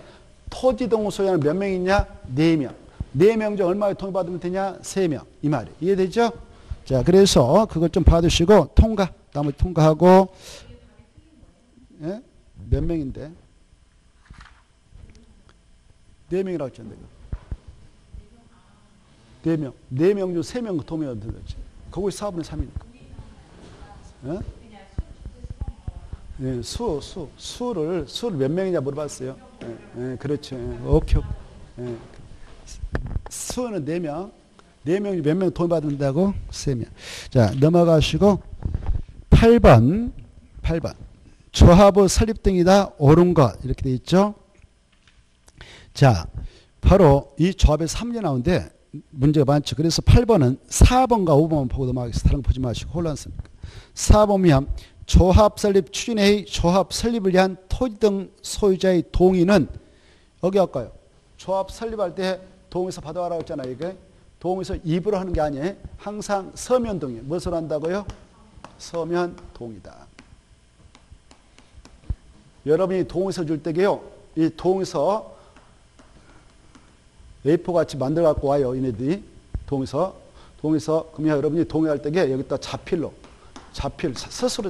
토지동 소유자는 몇 명이 있냐? 4명. 4명 중 얼마에 통일받으면 되냐? 3명. 이 말이에요. 이해되죠? 자, 그래서 그것 좀 봐주시고 통과. 나머지 통과하고. 예? 몇 명인데? 4명이라고 했잖아요. 4명. 4명 중 3명 통일받으면 되죠. 거기 4분의 3이니까. 예? 예, 수를 몇 명이냐 물어봤어요. 예, 예, 그렇죠. 예, 오케이. 예. 수는 4명. 4명이 몇 명 돈 받는다고? 3명. 자, 넘어가시고, 8번. 조합의 설립 등이다. 옳은 것. 이렇게 돼 있죠. 자, 바로 이 조합에서 3개 나오는데, 문제가 많죠. 그래서 8번은 4번과 5번만 보고 넘어가겠습니다. 다른 거 보지 마시고 혼란스럽니까. 4번이면 조합 설립 추진회의 조합 설립을 위한 토지 등 소유자의 동의는 여기 할까요? 조합 설립할 때 동의서 받아와라고 했잖아요. 이게 동의서 입으로 하는 게 아니에요. 항상 서면 동의. 무엇을 한다고요? 서면 동의다. 여러분이 동의서 줄 때게요. 이 동의서 A4 같이 만들어 갖고 와요. 이네들이 동의서 그러면 여러분이 동의할 때게 여기다 자필로 스스로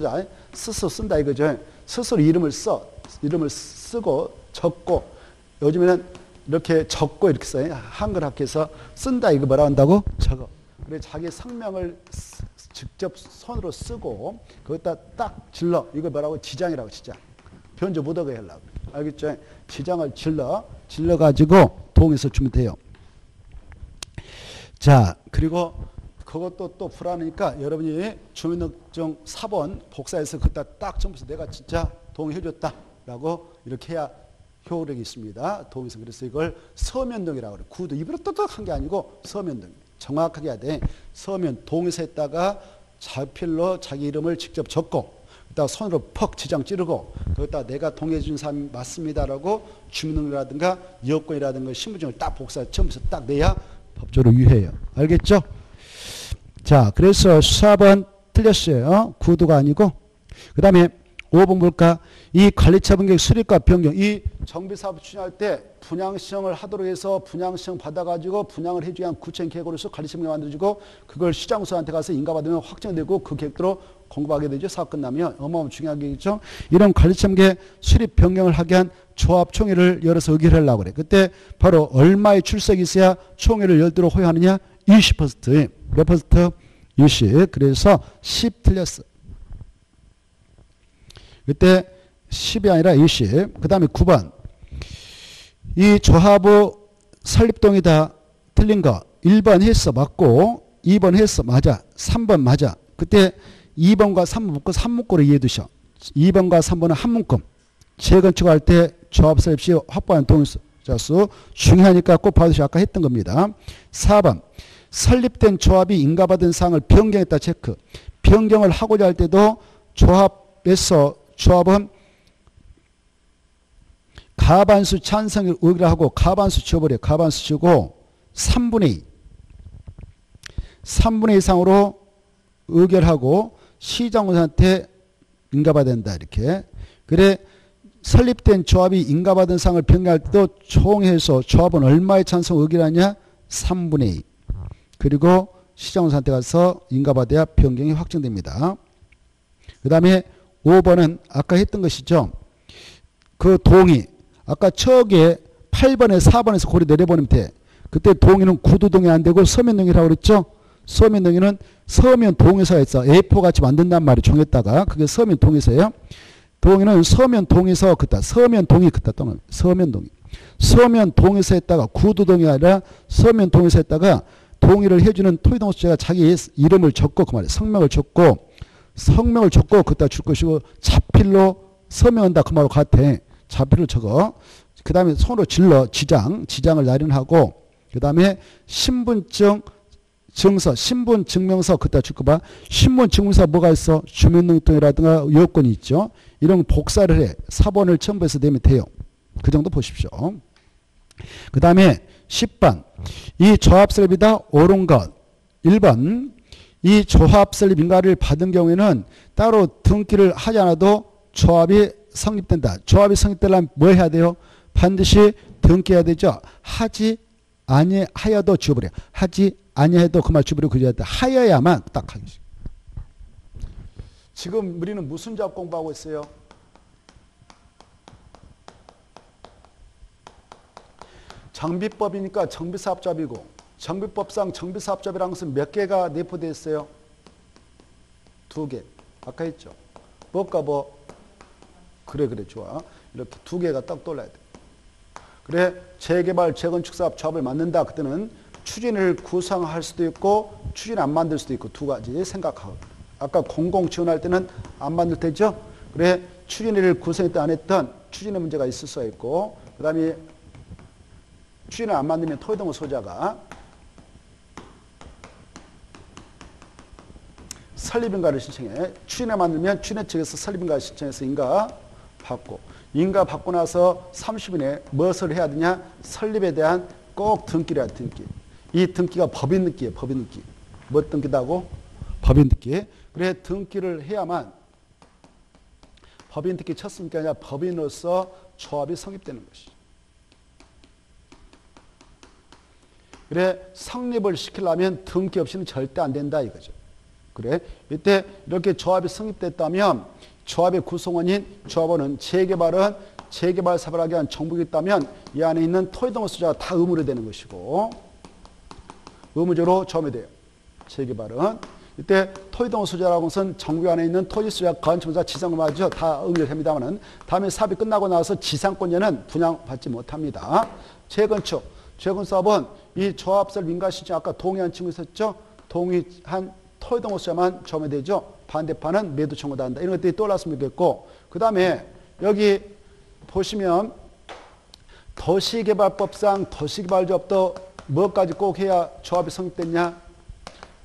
쓴다 이거죠. 스스로 이름을 쓰고 적고 요즘에는 이렇게 적고 이렇게 써요. 한글 학교에서 쓴다 이거 뭐라 한다고 적어. 그래 자기 성명을 직접 손으로 쓰고 거기다 딱 질러 이거 뭐라고 지장이라고 지장. 변조 못 하게 하려고 알겠죠? 지장을 질러 가지고. 동의서 주면 돼요. 자, 그리고 그것도 또 불안하니까 여러분이 주민등록증 4번 복사해서 그다 딱 전부서 내가 진짜 동의해줬다라고 이렇게 해야 효력이 있습니다. 동의서. 그래서 이걸 서면동의라고 그래요. 구도 입으로 떳떳한 게 아니고 서면동의. 정확하게 해야 돼. 서면 동의서에다가 자필로 자기 이름을 직접 적고 그다음 손으로 퍽 지장 찌르고 거기다 내가 동의해준 사람이 맞습니다라고 주민등록이라든가 여권이라든가 신분증을 딱 복사해 처음부터 딱 내야 법적으로 유효해요. 알겠죠? 자, 그래서 4번 틀렸어요. 구두가 아니고 그 다음에 5번 볼까? 이 관리처 분쟁 수립과 변경 이 정비사업 추진할 때 분양시정을 하도록 해서 분양시정 받아가지고 분양을 해주기 위한 구체적인 계획으로서 관리처 분쟁을 만들어주고 그걸 시장수한테 가서 인가받으면 확정되고 그 계획대로 공부하게 되죠. 사업 끝나면 어마어마중요한 게 있죠. 이런 관리체계 수립 변경을 하게 한 조합총회를 열어서 의결을 하려고 그래. 그때 바로 얼마의 출석이 있어야 총회를 열도록 허용하느냐? 20%. 몇 퍼센트? 20. 그래서 10 틀렸어. 그때 10이 아니라 20. 그 다음에 9번. 이 조합의 설립동이다. 틀린 거. 1번 했어. 맞고. 2번 했어. 맞아. 3번 맞아. 그때 2번과 3번 묶고 3문구로 이해해 두셔. 2번과 3번은 한 문구. 재건축할 때 조합설립 시 확보한 동의자수 중요하니까 꼭 봐주셔. 아까 했던 겁니다. 4번. 설립된 조합이 인가받은 사항을 변경했다. 체크. 변경을 하고자 할 때도 조합에서 조합은 가반수 찬성을 의결하고 가반수 지워버려. 가반수 지우고 3분의 2 이상으로 의결하고 시장원한테 인가받아야 된다. 이렇게. 그래 설립된 조합이 인가받은 사항을 변경할 때도 총회에서 조합은 얼마의 찬성 의결하냐? 3분의 2. 그리고 시장원한테 가서 인가받아야 변경이 확정됩니다. 그 다음에 5번은 아까 했던 것이죠. 그 동의. 아까 저게 8번에 4번에서 고리 내려보내면 돼. 그때 동의는 구두 동의 안 되고 서면 동의라고 그랬죠. 서면 동의는 서면 동의서가 있어. A4 같이 만든단 말이에요. 정했다가. 그게 서면 동의서예요. 동의는 서면 동의서 그다. 서면 동의 그다. 또는 서면 동의. 서면 동의서 했다가 구두 동의가 아니라 서면 동의서 했다가 동의를 해주는 토의동업자가 자기 이름을 적고 그 말이에요. 성명을 적고 그다 줄 것이고 자필로 서명한다. 그 말과 같아. 자필을 적어. 그 다음에 손으로 질러 지장을 날인하고 그 다음에 신분증명서 그때 줄거 봐. 신분증명서 뭐가 있어? 주민등록이라든가 요건이 있죠. 이런 복사를 해. 4번을 첨부해서 내면 돼요. 그 정도 보십시오. 그 다음에 10번. 이 조합설립이다. 옳은 것. 1번. 이 조합설립 인가를 받은 경우에는 따로 등기를 하지 않아도 조합이 성립된다. 조합이 성립되려면 뭐 해야 돼요? 반드시 등기해야 되죠. 하지 아니하여도 지워버려. 하지 아니해도 그 말 지워버려. 그래야 돼. 하여야만 딱 하기. 지금 우리는 무슨 조합 공부하고 있어요? 정비법이니까 정비사업조합이고 정비법상 정비사업조합이라는 것은 몇 개가 내포되어 있어요? 2개. 아까 했죠. 뭐가 뭐? 그래 좋아. 이렇게 2개가 딱 떠올라야 돼. 그래 재개발 재건축사업 조합을 만든다. 그때는 추진을 구상할 수도 있고 추진 안 만들 수도 있고 두 가지 생각하고 아까 공공 지원할 때는 안 만들 때죠. 그래 추진을 구상했다 안 했던 추진의 문제가 있을 수가 있고 그 다음에 추진을 안 만들면 토의동의 소자가 설립인가를 신청해. 추진을 만들면 추진의 측에서 설립인가를 신청해서 인가 받고 인가 받고 나서 30일에 무엇을 해야 되냐? 설립에 대한 꼭 등기를 해야 등기. 이 등기가 법인 등기예요. 법인 등기. 뭐 등기다고? 법인 등기. 그래 등기를 해야만 법인 등기 쳤으니까 아니라 법인으로서 조합이 성립되는 것이죠. 그래 성립을 시키려면 등기 없이는 절대 안 된다 이거죠. 그래 이때 이렇게 조합이 성립됐다면 조합의 구성원인 조합원은 재개발 사업을 하게 한 정부가 있다면 이 안에 있는 토의동업 소유자가 다 의무로 되는 것이고 의무적으로 점이 돼요. 재개발은 이때 토의동업 소유자라고 것은 정부 안에 있는 토지 소유자, 건축사, 지상권 마저 다 의무를 합니다만은 다음에 사업이 끝나고 나서 지상권료는 분양받지 못합니다. 재건축 사업은 이 조합설립 인가 신청 아까 동의한 친구 있었죠? 동의한 토의동업 소유자만 점이 되죠. 반대파는 매도 청구도 한다. 이런 것들이 떠올랐으면 좋겠고 그 다음에 여기 보시면 도시개발법상 도시개발조합도 뭐까지 꼭 해야 조합이 성립됐냐?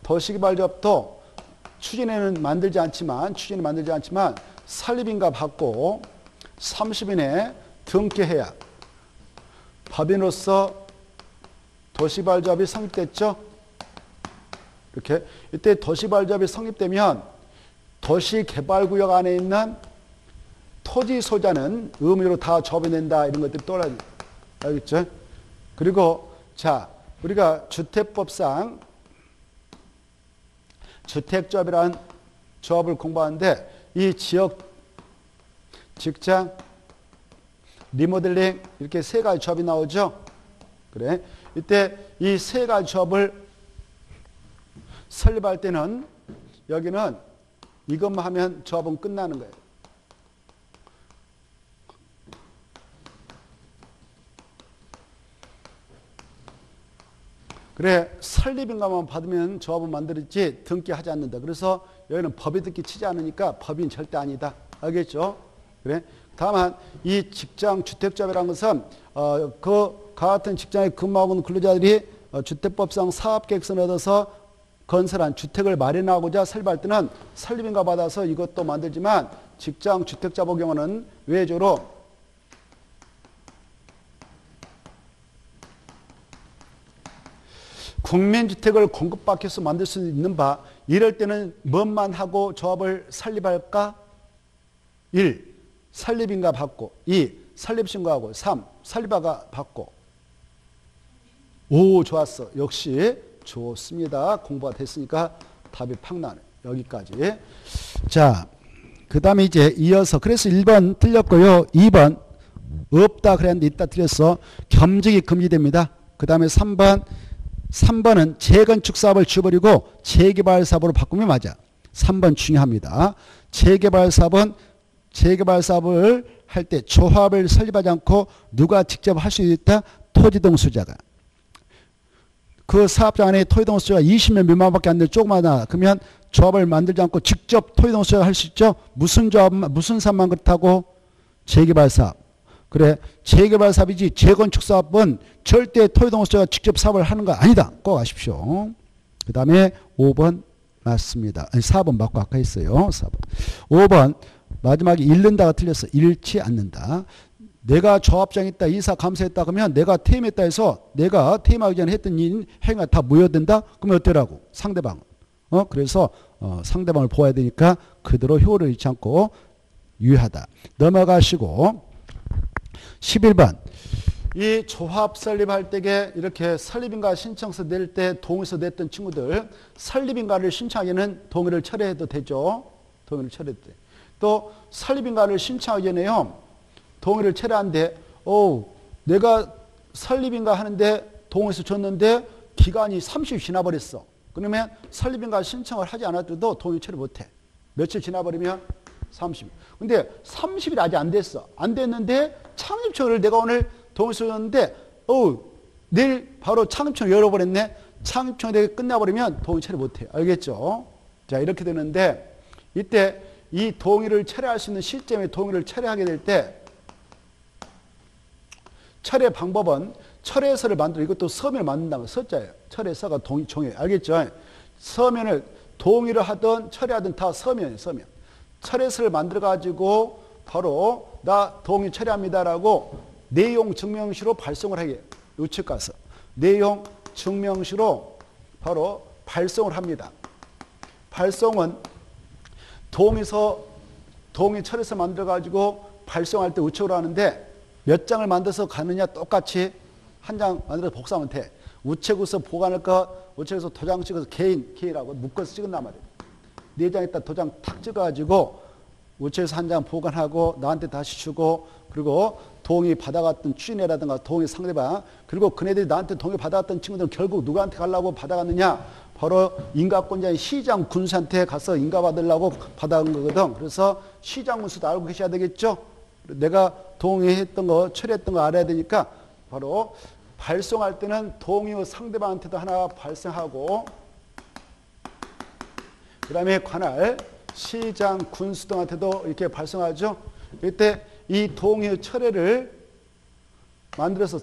도시개발조합도 추진에는 만들지 않지만 설립인가 받고 30일 이내에 등기해야 법인으로서 도시개발조합이 성립됐죠? 이렇게 이때 도시개발조합이 성립되면 도시개발구역 안에 있는 토지 소유자는 의무로 다 접어낸다. 이런 것들이 떠올라야 알겠죠? 그리고 자 우리가 주택법상 주택조합이란 조합을 공부하는데 이 지역, 직장, 리모델링 이렇게 세 가지 조합이 나오죠. 그래. 이때 이 세 가지 조합을 설립할 때는 여기는 이것만 하면 조합은 끝나는 거예요. 그래 설립인가만 받으면 조합은 만들었지 등기하지 않는다. 그래서 여기는 법인 등기 치지 않으니까 법인 절대 아니다. 알겠죠? 그래. 다만 이 직장 주택조합이라는 것은 그와 같은 직장에 근무하고는 근로자들이 주택법상 사업계획서를 얻어서 건설한 주택을 마련하고자 설립할 때는 설립인가 받아서 이것도 만들지만 직장 주택조합의 경우는 외조로 국민주택을 공급받기 위해서 만들 수 있는 바 이럴 때는 뭔만 하고 조합을 설립할까? 1. 설립인가 받고 2. 설립신고하고 3. 설립허가 받고. 오, 좋았어. 역시 좋습니다. 공부가 됐으니까 답이 팍 나네. 여기까지. 자, 그 다음에 이제 이어서 그래서 1번 틀렸고요. 2번 없다 그랬는데 있다 틀렸어. 겸직이 금지됩니다. 그 다음에 3번은 재건축 사업을 지워버리고 재개발 사업으로 바꾸면 맞아. 3번 중요합니다. 재개발 사업은 재개발 사업을 할 때 조합을 설립하지 않고 누가 직접 할 수 있다? 토지동수자가. 그 사업장 안에 토지동수자가 20명 미만밖에 안 될 조그마하다. 그러면 조합을 만들지 않고 직접 토지동수자가 할 수 있죠? 무슨 조합, 무슨 사업만 그렇다고? 재개발 사업. 그래 재개발 사업이지 재건축 사업은 절대 토지동수자가 직접 사업을 하는 거 아니다. 꼭 아십시오. 그 다음에 5번 맞습니다. 아니, 4번 맞고 아까 했어요. 4번. 5번 마지막에 잃는다가 틀렸어. 잃지 않는다. 내가 조합장했다. 이사 감사했다. 그러면 내가 퇴임했다 해서 내가 퇴임하기 전에 했던 행위가 다 무효된다. 그러면 어때라고 상대방. 그래서 상대방을 보아야 되니까 그대로 효를 잃지 않고 유효하다. 넘어가시고 11번. 이 조합 설립할 때에 이렇게 설립인가 신청서 낼 때 동의서 냈던 친구들 설립인가를 신청하기에는 동의를 철회해도 되죠. 동의를 철회해도 돼. 또 설립인가를 신청하기 전에요. 동의를 철회한데 내가 설립인가 하는데 동의서 줬는데 기간이 30일 지나버렸어. 그러면 설립인가 신청을 하지 않았더라도 동의 철회 못해. 며칠 지나버리면 30일. 근데 30일이 아직 안 됐어. 안 됐는데 창립청을 내가 오늘 동의서 줬는데 내일 바로 창립청 열어버렸네. 창립청 되게 끝나버리면 동의 철회 못해. 알겠죠? 자 이렇게 되는데 이때 이 동의를 철회할 수 있는 시점에 동의를 철회하게 될 때 철회 방법은 철회서를 만들어 이것도 서면을 만든다면 서자예요. 철회서가 동의 종이에요. 알겠죠? 서면을 동의를 하든 철회하든 다 서면이에요. 서면. 철회서를 만들어 가지고 바로 나 동의 철회합니다라고 내용 증명시로 발송을 하게 해요. 우측 가서 내용 증명시로 바로 발송을 합니다. 발송은 동의 철회서 만들어가지고 발송할 때 우측으로 하는데 몇 장을 만들어서 가느냐 똑같이 한 장 만들어서 복사하면 돼. 우측에서 보관할 거 우측에서 도장 찍어서 개인하고 묶어서 찍은단 말이에요. 4장에다 도장 탁 찍어가지고 우측에서 한 장 보관하고 나한테 다시 주고 그리고 동의 받아갔던 추인애라든가 동의 상대방 그리고 그네들이 나한테 동의 받아갔던 친구들은 결국 누구한테 가려고 받아갔느냐 바로 인가권자인 시장 군수한테 가서 인가받으려고 받아간 거거든. 그래서 시장 군수도 알고 계셔야 되겠죠. 내가 동의했던 거 철회했던 거 알아야 되니까 바로 발송할 때는 동의 상대방한테도 하나 발송하고 그 다음에 관할 시장 군수 등한테도 이렇게 발송하죠. 이때 이 동의 철회를 만들어서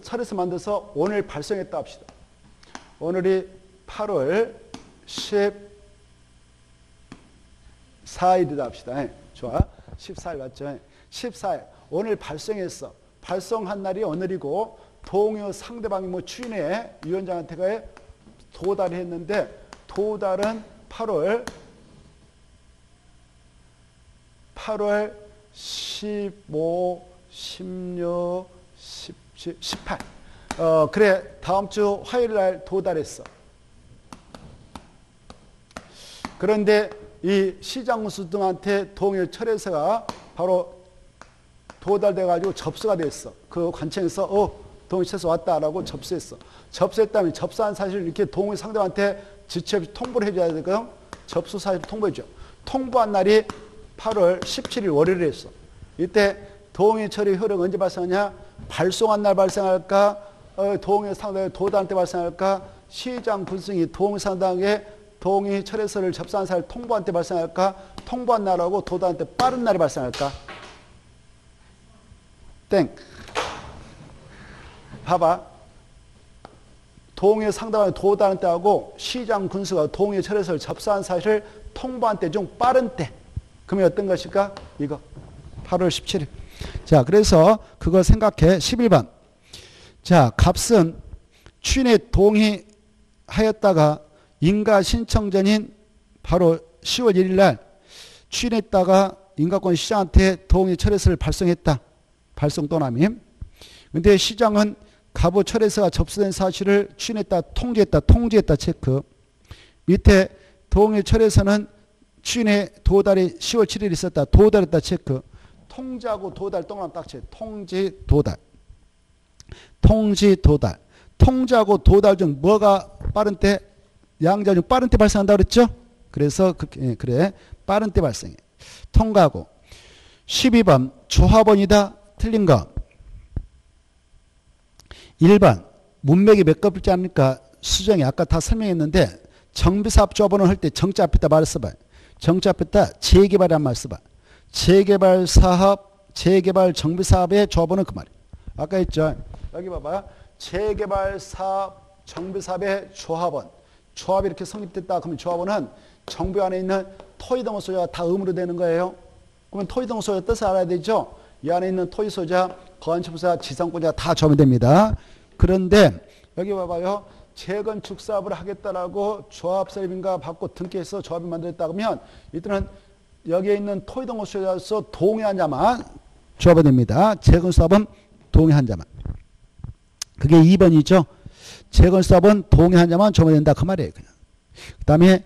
오늘 발송했다 합시다. 오늘이 8월 14일이다 합시다. 좋아. 14일 맞죠? 14일. 오늘 발송했어. 발송한 날이 오늘이고 동의 상대방이 추인해 위원장한테 도달했는데 도달은 8월 15, 16, 17, 18. 그래. 다음 주 화요일 날 도달했어. 그런데 이 시장수 등한테 동의 철회서가 바로 도달돼가지고 접수가 됐어. 그 관청에서 동의 철회서 왔다라고 접수했어. 접수했다면 접수한 사실을 이렇게 동의 상대방한테 지체 없이 통보를 해줘야 되거든. 접수 사실 통보해줘. 통보한 날이 8월 17일 월요일에 했어. 이때 동의 처리 효력은 언제 발생하냐? 발송한 날 발생할까? 동의 상당의 도달한 때 발생할까? 시장 군승이 동의 상당의 동의 철회서를 접수한 사실 통보한 때 발생할까? 통보한 날하고 도달한 때 빠른 날이 발생할까? 땡. 봐봐. 동의 상당의 도달한 때하고 시장 군수가 동의 철회서를 접수한 사실을 통보한 때 중 빠른 때. 그러면 어떤 것일까? 이거. 8월 17일. 자, 그래서 그걸 생각해. 11번. 자, 값은 추인에 동의하였다가 인가 신청 전인 바로 10월 1일 날 추인했다가 인가권 시장한테 동의 철회서를 발송했다. 발송 또남임. 근데 시장은 가부 철회서가 접수된 사실을 추인했다, 통지했다 체크. 밑에 동의 철회서는 추인의 도달이 10월 7일 있었다. 도달했다 체크. 통지하고 도달 동그라미 딱 쳐. 통지 도달. 통지 도달. 통지하고 도달 중 뭐가 빠른 때, 양자 중 빠른 때 발생한다 그랬죠? 그래서 그래 빠른 때 발생해. 통과하고. 12번 조합원이다. 틀린 거. 1번 문맥이 매끄럽지 않으니까 수정이 아까 다 설명했는데 정비사업 조합원을 할 때 정자 앞에다 말을 써봐요. 정자 앞에다 재개발이란 말 써봐요. 재개발 사업, 재개발 정비 사업의 조합원은 그 말이에요. 아까 했죠. 여기 봐봐. 재개발 사업, 정비 사업의 조합원. 조합이 이렇게 성립됐다. 그러면 조합원은 정비 안에 있는 토지 등의 소유가 다 의무로 되는 거예요. 그러면 토지 등의 소유의 뜻을 알아야 되죠. 이 안에 있는 토지 소유자, 건축사, 지상권자가 다 조합이 됩니다. 그런데 여기 봐봐요. 재건축 사업을 하겠다라고 조합 설립인가 받고 등기해서 조합이 만들었다 그러면 이들은 여기에 있는 토지 등의 소유자로서 동의한 자만 조합이 됩니다. 재건사업은 동의한 자만. 그게 2번이죠. 재건사업은 동의한 자만 조합이 된다. 그 말이에요. 그냥. 그 다음에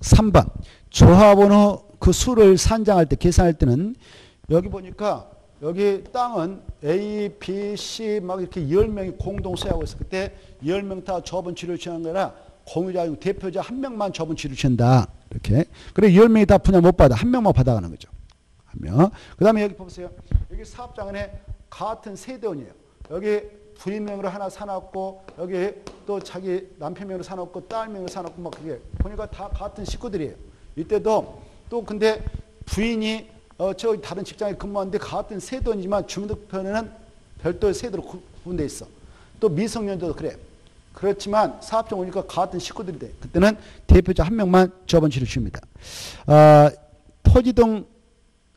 3번. 조합원의 그 수를 산정할 때, 계산할 때는 여기 보니까 여기 땅은 A, B, C 막 이렇게 10명이 공동 소유하고 있어. 그때 10명 다 조합원 지위를 취하는 거라 공유자, 대표자 한 명만 조합원 지위를 취한다. 이렇게. 그래, 10명이 다 분양 못 받아. 한 명만 받아가는 거죠. 한 명. 그 다음에 여기 보세요. 여기 사업장 안에 같은 세대원이에요. 여기 부인명으로 하나 사놨고, 여기 또 자기 남편명으로 사놨고, 딸명으로 사놨고, 막 그게. 보니까 다 같은 식구들이에요. 이때도 또 근데 부인이 저기 다른 직장에 근무하는데 같은 세대원이지만 주민등록편에는 별도의 세대로 구분되어 있어. 또 미성년자도 그래. 그렇지만 사업장 오니까 같은 식구들이 돼. 그때는 대표자 한 명만 조합원 지위를 줍니다. 토지등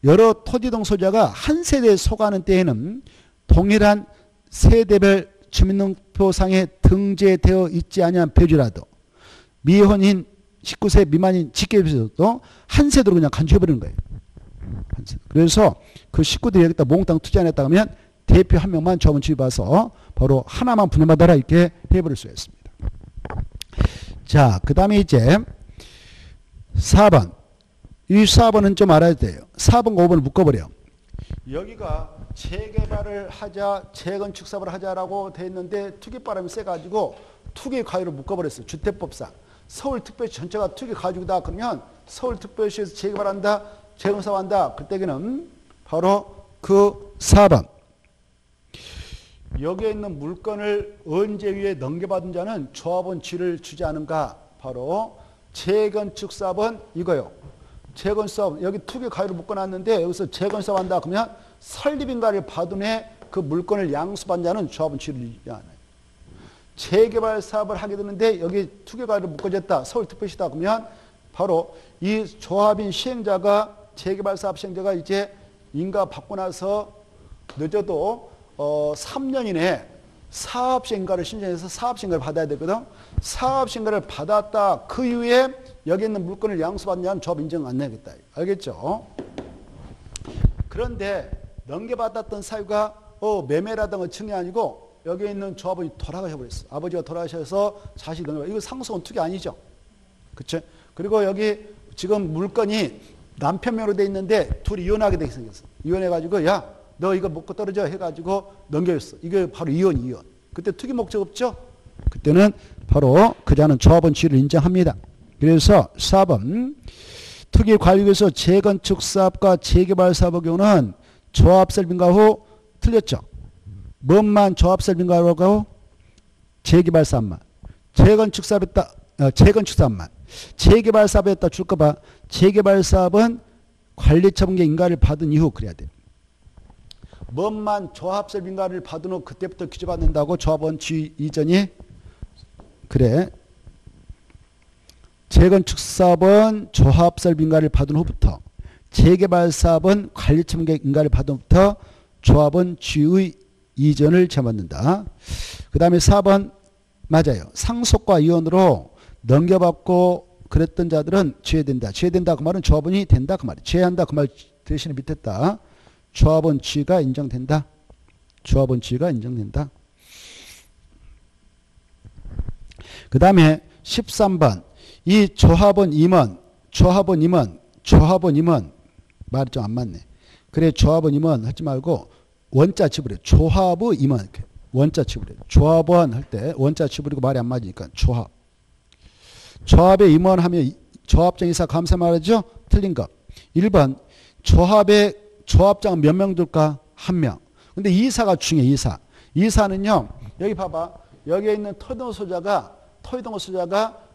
여러 토지등 소유자가 한 세대에 속하는 때에는 동일한 세대별 주민등록표상에 등재되어 있지 아니한 배주라도 미혼인 19세 미만인 직계배주도 한 세대로 그냥 간주해버리는 거예요. 한 세대. 그래서 그 식구들이 여기다 몽땅 투자 안 했다 하면 대표 한 명만 조합원 지위 봐서 바로 하나만 분양받아라 이렇게 해버릴 수 있습니다. 자, 그 다음에 이제 4번. 이 4번은 좀 알아야 돼요. 4번과 5번을 묶어버려. 여기가 재개발을 하자, 재건축 사업을 하자라고 돼 있는데 투기바람이 세가지고 투기 가율을 묶어버렸어요. 주택법상. 서울특별시 전체가 투기 가지고다 그러면 서울특별시에서 재개발한다, 재건사업한다. 그때는 바로 그 4번. 여기에 있는 물건을 언제 위에 넘겨받은 자는 조합원 지위를 주지 않은가? 바로 재건축 사업은 이거요. 재건사업 여기 투기 가위로 묶어놨는데 여기서 재건사업한다 그러면 설립인가를 받은 해 그 물건을 양수받은 자는 조합원 지위를 주지 않아요. 재개발 사업을 하게 되는데 여기 투기 가위로 묶어졌다. 서울특별시다 그러면 바로 이 조합인 시행자가 재개발 사업 시행자가 이제 인가 받고 나서 늦어도 3년 이내에 사업시행가를 신청해서 사업시행가를 받아야 되거든. 사업시행가를 받았다. 그 이후에 여기 있는 물건을 양수받냐면 조합 인정 안 내겠다. 알겠죠? 그런데 넘겨받았던 사유가 매매라든가 증여 아니고 여기에 있는 조합원이 돌아가셔버렸어. 아버지가 돌아가셔서 자식이 넘겨받았어. 이거 상속은 투기 아니죠? 그렇죠? 그리고 여기 지금 물건이 남편명으로 돼 있는데 둘이 이혼하게 되게 생겼어. 이혼해가지고 야 너 이거 먹고 떨어져 해가지고 넘겨줬어. 이게 바로 이혼. 그때 특이 목적 없죠? 그때는 바로 그자는 조합원 지위를 인정합니다. 그래서 4번 특이 관리에서 재건축 사업과 재개발 사업의 경우는 조합설빙가 후 틀렸죠. 뭔만 조합설빙가라고 하고 재개발 사업만. 재건축 사업에 따 재건축 사업만. 재개발 사업에 따라 줄까 봐. 재개발 사업은 관리처분계 인가를 받은 이후 그래야 돼요. 뭔만 조합설립 인가를 받은 후 그때부터 규제받는다고 조합원 지위 이전이 그래. 재건축 사업은 조합설립 인가를 받은 후부터 재개발 사업은 관리처분계 인가를 받은 후부터 조합원 지위 이전을 제받는다. 그 다음에 4번 맞아요. 상속과 이혼으로 넘겨받고 그랬던 자들은 지혜된다. 지혜된다 그 말은 조합원이 된다 그 말이에요. 지혜한다 그 말 대신에 밑에 있다. 조합원 지위가 인정된다. 조합원 지위가 인정된다. 그 다음에 13번 이 조합원 임원 말이 좀 안 맞네. 그래 조합원 임원 하지 말고 원자 지불해. 조합의 임원 원자 지불해. 조합원 할 때 원자 지불이고 말이 안 맞으니까 조합. 조합에 임원하면 조합장이사 감사 말이죠. 틀린 것. 1번 조합에 조합장 몇 명 둘까? 1명. 근데 이사가 중요해. 이사는요. 여기 봐봐. 여기에 있는 토의동호소자가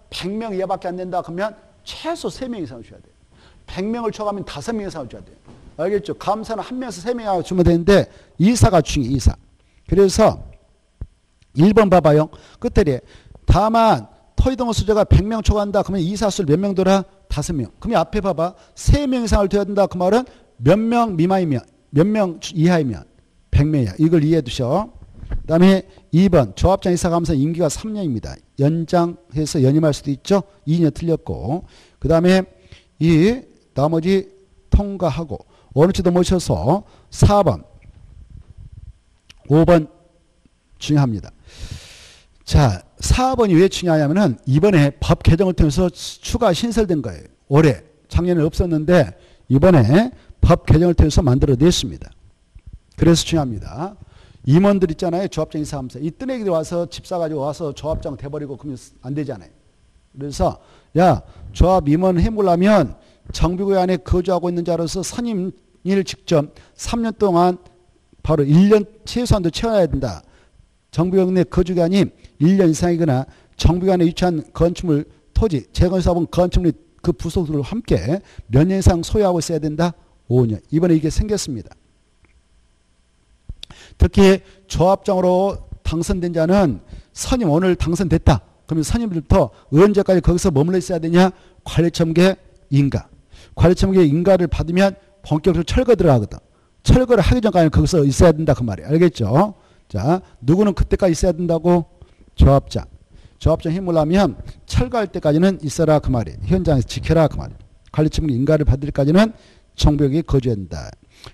100명 이하밖에 안 된다. 그러면 최소 3명 이상을 줘야 돼. 100명을 쳐가면 5명 이상을 줘야 돼. 알겠죠? 감사는 1명에서 3명 주면 되는데 이사가 중요해. 그래서 1번 봐봐요. 끝에 다만 토의동호소자가 100명 초과한다. 그러면 이사수를 몇 명 둬라? 5명. 그러면 앞에 봐봐. 3명 이상을 둬야 된다. 그 말은 몇 명 미만이면, 몇 명 이하이면 100명 이하. 이걸 이해해 두셔. 그 다음에 2번. 조합장 이사 감사 임기가 3년입니다. 연장해서 연임할 수도 있죠. 2년 틀렸고. 그 다음에 이 나머지 통과하고 어느 지도 모셔서 4번. 5번 중요합니다. 자, 4번이 왜 중요하냐면은 이번에 법 개정을 통해서 추가 신설된 거예요. 올해 작년에 없었는데 이번에 법 개정을 통해서 만들어냈습니다. 그래서 중요합니다. 임원들 있잖아요. 조합장 이사 감사. 이 뜨내기들 와서 집사 가지고 와서 조합장 돼버리고 그러면 안 되잖아요. 그래서 야 조합 임원 해보려면 정비구역 안에 거주하고 있는 자로서 선임일 직전 3년 동안 바로 1년 최소한도 채워야 된다. 정비구역 내 거주기간이 1년 이상이거나 정비구역 안에 위치한 건축물 토지 재건축사업은 건축물 그 부속들과 함께 몇 년 이상 소유하고 있어야 된다. 5년. 이번에 이게 생겼습니다. 특히 조합장으로 당선된 자는 선임 오늘 당선됐다. 그러면 선임부터 언제까지 거기서 머물러 있어야 되냐. 관리처분계 인가. 관리처분계 인가를 받으면 본격적으로 철거 들어가거든. 철거를 하기 전까지 거기서 있어야 된다. 그 말이에요. 알겠죠? 자, 누구는 그때까지 있어야 된다고? 조합장 힘을 하면 철거할 때까지는 있어라 그 말이에요. 현장에서 지켜라 그 말이에요. 관리처분 인가를 받을 때까지는 정비역에 거주해야 된다.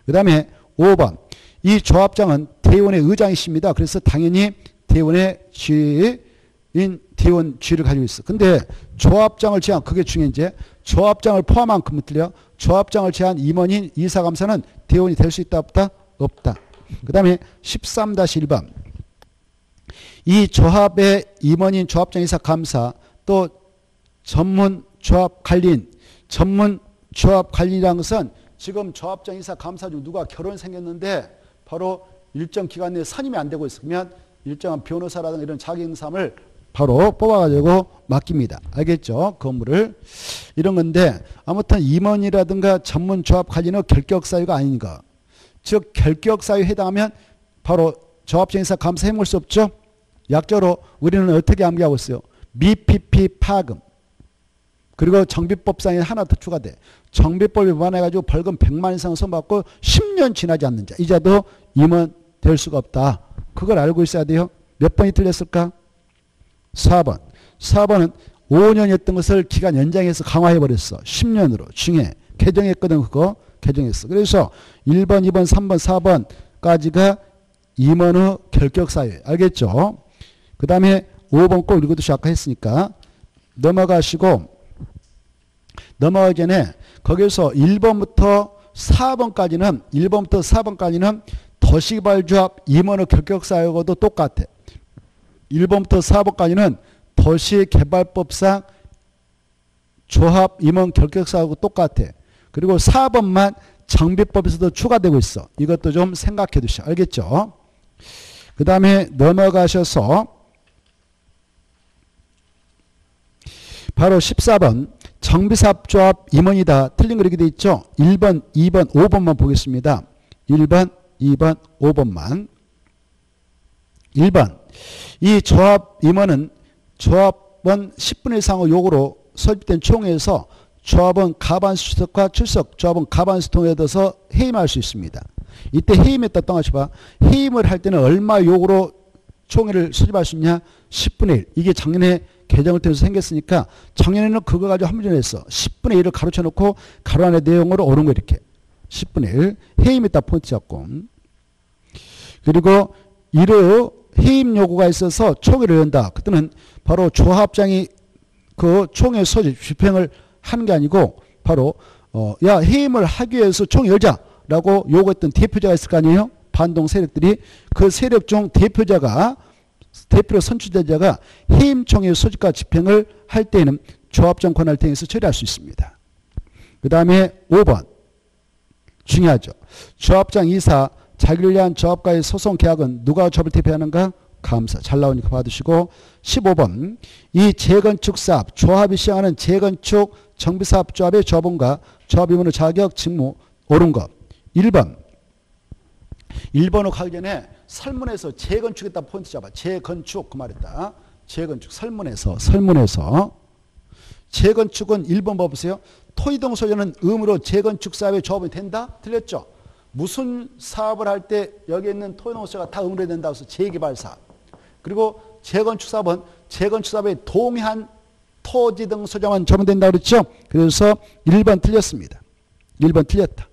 그 다음에 5번. 이 조합장은 대의원의 의장이십니다. 그래서 당연히 대의원의 지인 대의원 지위를 가지고 있어. 근데 조합장을 제한 그게 중요한지 조합장을 포함한 금액 틀려. 조합장을 제한 임원인 이사감사는 대의원이 될 수 있다 없다? 없다. 그 다음에 13-1번 이 조합의 임원인 조합장 이사 감사 또 전문 조합 관리인 전문 조합 관리라는 것은 지금 조합장 이사 감사 중 누가 결혼 생겼는데 바로 일정 기간 내에 선임이 안 되고 있으면 일정한 변호사라든가 이런 자격 있는 사람을 바로 뽑아가지고 맡깁니다. 알겠죠? 그 업무를 이런 건데 아무튼 임원이라든가 전문 조합 관리는 결격 사유가 아닌 거. 즉 결격 사유에 해당하면 바로 조합장 이사 감사 해볼 수 없죠. 약자로 우리는 어떻게 암기하고 있어요? 미피피 파금. 그리고 정비법상에 하나 더 추가돼. 정비법에 위반해가지고 벌금 100만 이상 손받고 10년 지나지 않는 자. 이자도 임원 될 수가 없다. 그걸 알고 있어야 돼요. 몇 번이 틀렸을까? 4번. 4번은 5년이었던 것을 기간 연장해서 강화해버렸어. 10년으로. 중에 개정했거든 그거. 개정했어. 그래서 1번, 2번, 3번, 4번까지가 임원의 결격사유. 알겠죠? 그 다음에 5번 꼭 읽어두시고 아까 했으니까 넘어가시고 넘어가기 전에 거기서 1번부터 4번까지는 1번부터 4번까지는 도시개발조합 임원의 결격사유도 똑같아. 1번부터 4번까지는 도시개발법상 조합 임원 결격사유하고 똑같아. 그리고 4번만 정비법에서도 추가되고 있어. 이것도 좀 생각해 두시오. 알겠죠? 그 다음에 넘어가셔서 바로 14번 정비사업조합 임원이다. 틀린 그렇게 돼 있죠? 1번, 2번, 5번만 보겠습니다. 1번, 2번, 5번만. 1번 이 조합 임원은 조합원 10분 이상의 요구로 설립된 총회에서 조합원 가반수 출석과 출석, 조합원 가반수 통에 대해서 해임할 수 있습니다. 이때 해임했다 떠나시봐. 해임을 할 때는 얼마 요구로 총회를 수립할 수 있냐? 10분의 1. 이게 작년에 개정을 통해서 생겼으니까 작년에는 그거 가지고 한문전했어. 10분의 1을 가로쳐놓고 가로 안에 내용으로 오른 거 이렇게. 10분의 1. 해임했다 포인트 잡고. 그리고 이로 해임 요구가 있어서 총회를 연다. 그때는 바로 조합장이 그 총회 소집 집행을 하는 게 아니고 바로 야 해임을 하기 위해서 총회 열자라고 요구했던 대표자가 있을 거 아니에요? 반동 세력들이 그 세력 중 대표자가 대표로 선출된 자가 해임 총회 소집과 집행을 할 때에는 조합장 권한을 통해서 처리할 수 있습니다. 그 다음에 5번 중요하죠. 조합장 이사 자기를 위한 조합과의 소송 계약은 누가 조합을 대표하는가? 감사. 잘 나오니까 봐두시고. 15번 이 재건축 사업 조합이 시행하는 재건축 정비사업 조합의 조합원과 조합임원의 자격 직무 옳은 것. 1번 1번으로 가기 전에 설문에서 재건축에다 포인트 잡아. 재건축 그 말했다. 재건축 설문에서 재건축은 1번 봐보세요. 토의동 소유는 의무로 재건축 사업의 조합이 된다? 틀렸죠? 무슨 사업을 할 때 여기 있는 토의동 소유가 다 의무로 된다고 해서 재개발 사업. 그리고 재건축 사업은 재건축 사업에 동의한 토지 등 소유만 적용된다고 그랬죠? 그래서 1번 틀렸습니다. 1번 틀렸다.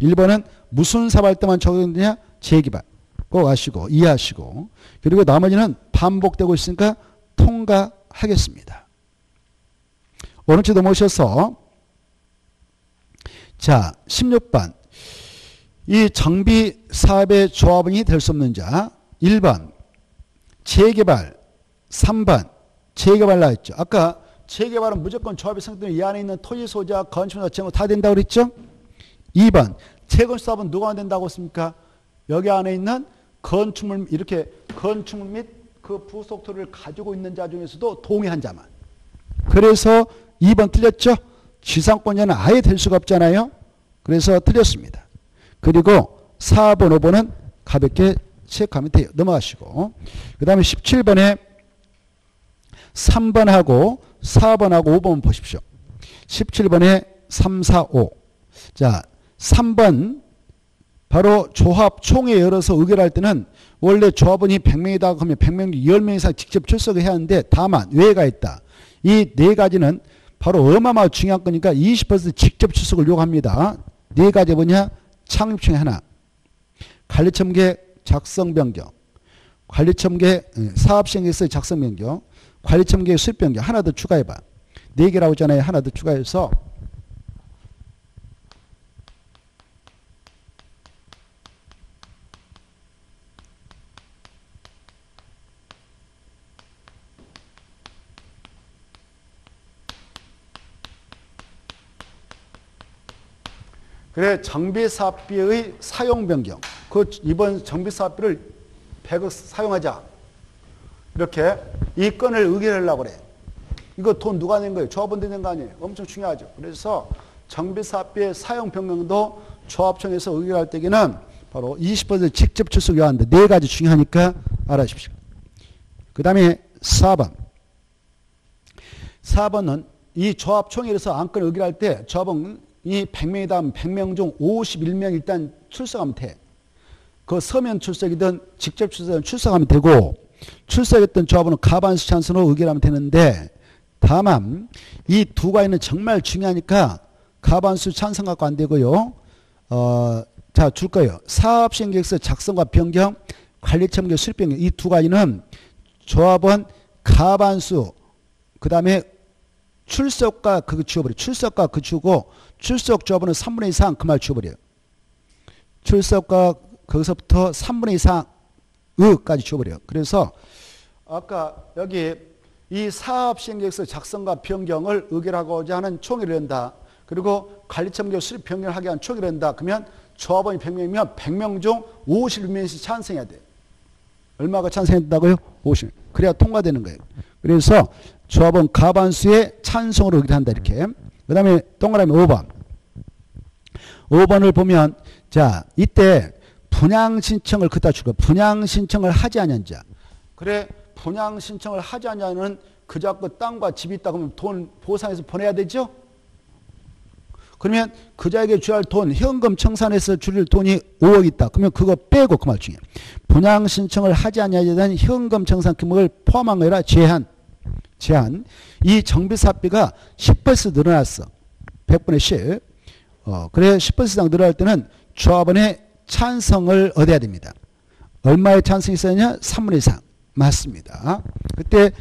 1번은 무슨 사업 할 때만 적용되냐? 재개발. 꼭 아시고 이해하시고. 그리고 나머지는 반복되고 있으니까 통과하겠습니다. 오른쪽도 모셔서 자 16번 이 정비 사업의 조합원이 될 수 없는 자 1번 재개발 3번 재개발 나왔죠. 아까 재개발은 무조건 조합이 생성되면 이 안에 있는 토지 소유자 건축자 채무 다 된다고 그랬죠. 2번 재건축 사업은 누가 안 된다고 했습니까? 여기 안에 있는 건축물 이렇게 건축물 및 그 부속 토를 가지고 있는 자 중에서도 동의한 자만. 그래서 2번 틀렸죠. 지상권자는 아예 될 수가 없잖아요. 그래서 틀렸습니다. 그리고 4번 5번은 가볍게 체크하면 돼요. 넘어가시고 그 다음에 17번에 3번하고 4번하고 5번 보십시오. 17번에 3, 4, 5. 자 3번 바로 조합 총회 열어서 의결할 때는 원래 조합원이 100명이다 하면 100명 중 10명 이상 직접 출석을 해야 하는데 다만 외가 있다. 이 네 가지는 바로 어마어마 중요한 거니까 20% 직접 출석을 요구합니다. 네 가지 뭐냐? 창립 중에 하나. 관리처분 계획 작성 변경. 관리처분 계획 사업 시행에서의 작성 변경. 관리처분 계획 수립 변경. 하나 더 추가해봐. 네 개라고 했잖아요. 하나 더 추가해서 그래 정비사업비의 사용 변경. 그 이번 정비사업비를 100억 사용하자. 이렇게 이 건을 의결하려고 그래. 이거 돈 누가 낸 거예요? 조합원들이 낸 거 아니에요? 엄청 중요하죠. 그래서 정비사업비의 사용 변경도 조합청에서 의결할 때에는 바로 20% 직접 출석 요한데 네 가지 중요하니까 알아십시오. 그 다음에 4번. 4번은 이 조합총회에서 안건을 의결할 때 조합원 이 100명이다 하면 100명 중 51명 일단 출석하면 돼. 그 서면 출석이든 직접 출석이든 출석하면 되고 출석했던 조합원은 가반수 찬성으로 의결하면 되는데 다만 이 두 가지는 정말 중요하니까 가반수 찬성 갖고 안 되고요. 자, 줄 거예요. 사업시행계획서 작성과 변경, 관리처분 수립 변경 이 두 가지는 조합원 가반수 그 다음에 출석과 그거 지워버려. 출석과 그 지우고 출석 조합원은 3분의 2 이상 그 말 지워버려요. 출석과 거기서부터 3분의 2 이상 까지 지워버려요. 그래서 아까 여기 이 사업시행계획서 작성과 변경을 의결하고자 하는 총회를 연다. 그리고 관리참교 수립 변경을 하게 한 총회를 연다. 그러면 조합원이 100명이면 100명 중 56명씩 찬성해야 돼요. 얼마가 찬성한다고요? 50명. 그래야 통과되는 거예요. 그래서 조합원 과반수의 찬성으로 의결한다 이렇게. 그 다음에 동그라미 5번. 5번을 보면 자 이때 분양신청을 그다 주고 분양신청을 하지 않은 자. 그래 분양신청을 하지 않냐는 그자꾸 땅과 집이 있다 그러면 돈 보상해서 보내야 되죠. 그러면 그자에게 주야 할 돈 현금 청산해서 줄일 돈이 5억 있다. 그러면 그거 빼고 그 말 중에 분양신청을 하지 않냐에 대한 현금 청산 금액을 포함한 거라 제한. 이 정비사업비가 10% 늘어났어. 100분의 10. 그래 10% 이상 늘어날 때는 조합원의 찬성을 얻어야 됩니다. 얼마의 찬성이 있어야 하냐? 3분의 1 이상. 맞습니다. 그때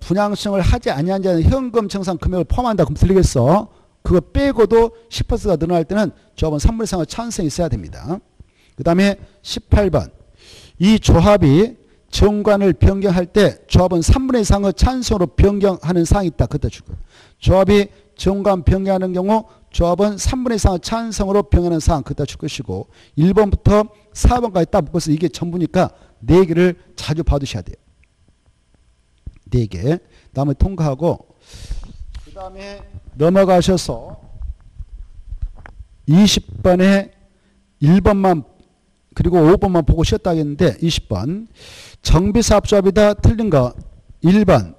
분양신청을 하지 아니한 자는 현금 청산 금액을 포함한다. 그럼 들리겠어? 그거 빼고도 10%가 늘어날 때는 조합원 3분의 1 이상의 찬성이 있어야 됩니다. 그 다음에 18번. 이 조합이 정관을 변경할 때 조합은 3분의 1 이상의 찬성으로 변경하는 사항이 있다. 그때 주고 조합이 정관 변경하는 경우 조합은 3분의 1 이상의 찬성으로 변경하는 사항 그때 줄 것이고 1번부터 4번까지 딱 묶어서 이게 전부니까 4개를 자주 봐두셔야 돼요. 4개. 다음에 통과하고 그 다음에 넘어가셔서 20번에 1번만 그리고 5번만 보고 쉬었다 했는데 20번 정비사업조합이다 틀린 거 1번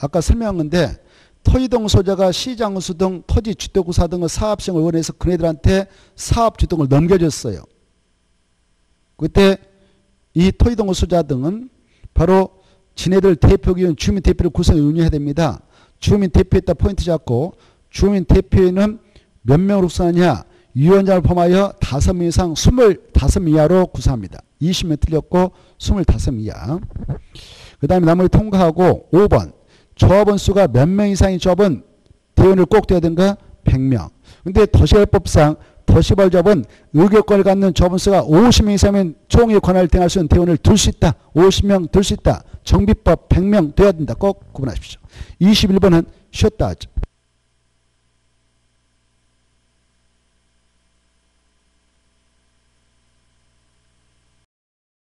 아까 설명한 건데 토지등 소재가 시장수 등 토지 주택구사 등의 사업시행을 원해서 그네들한테 사업주등을 넘겨줬어요. 그때 이 토지등 소재 등은 바로 지네들 대표기관 주민대표를 구성해 운영해야 됩니다. 주민대표에다 포인트 잡고 주민대표에는 몇 명으로 구성하냐 위원장을 포함하여 5명 이상 25명 이하로 구성합니다. 20명 틀렸고 25명 이하. 그 다음에 나머지 통과하고 5번. 조합원 수가 몇 명 이상인 조합은 대원을 꼭 되든가 100명. 근데 도시개발법상 도시개발 조합은 의결권을 갖는 조합원 수가 50명 이상이면 총회 권한을 행할 수 있는 대원을 둘 수 있다. 50명 둘 수 있다. 정비법 100명 돼야 된다. 꼭 구분하십시오. 21번은 쉬었다 하죠.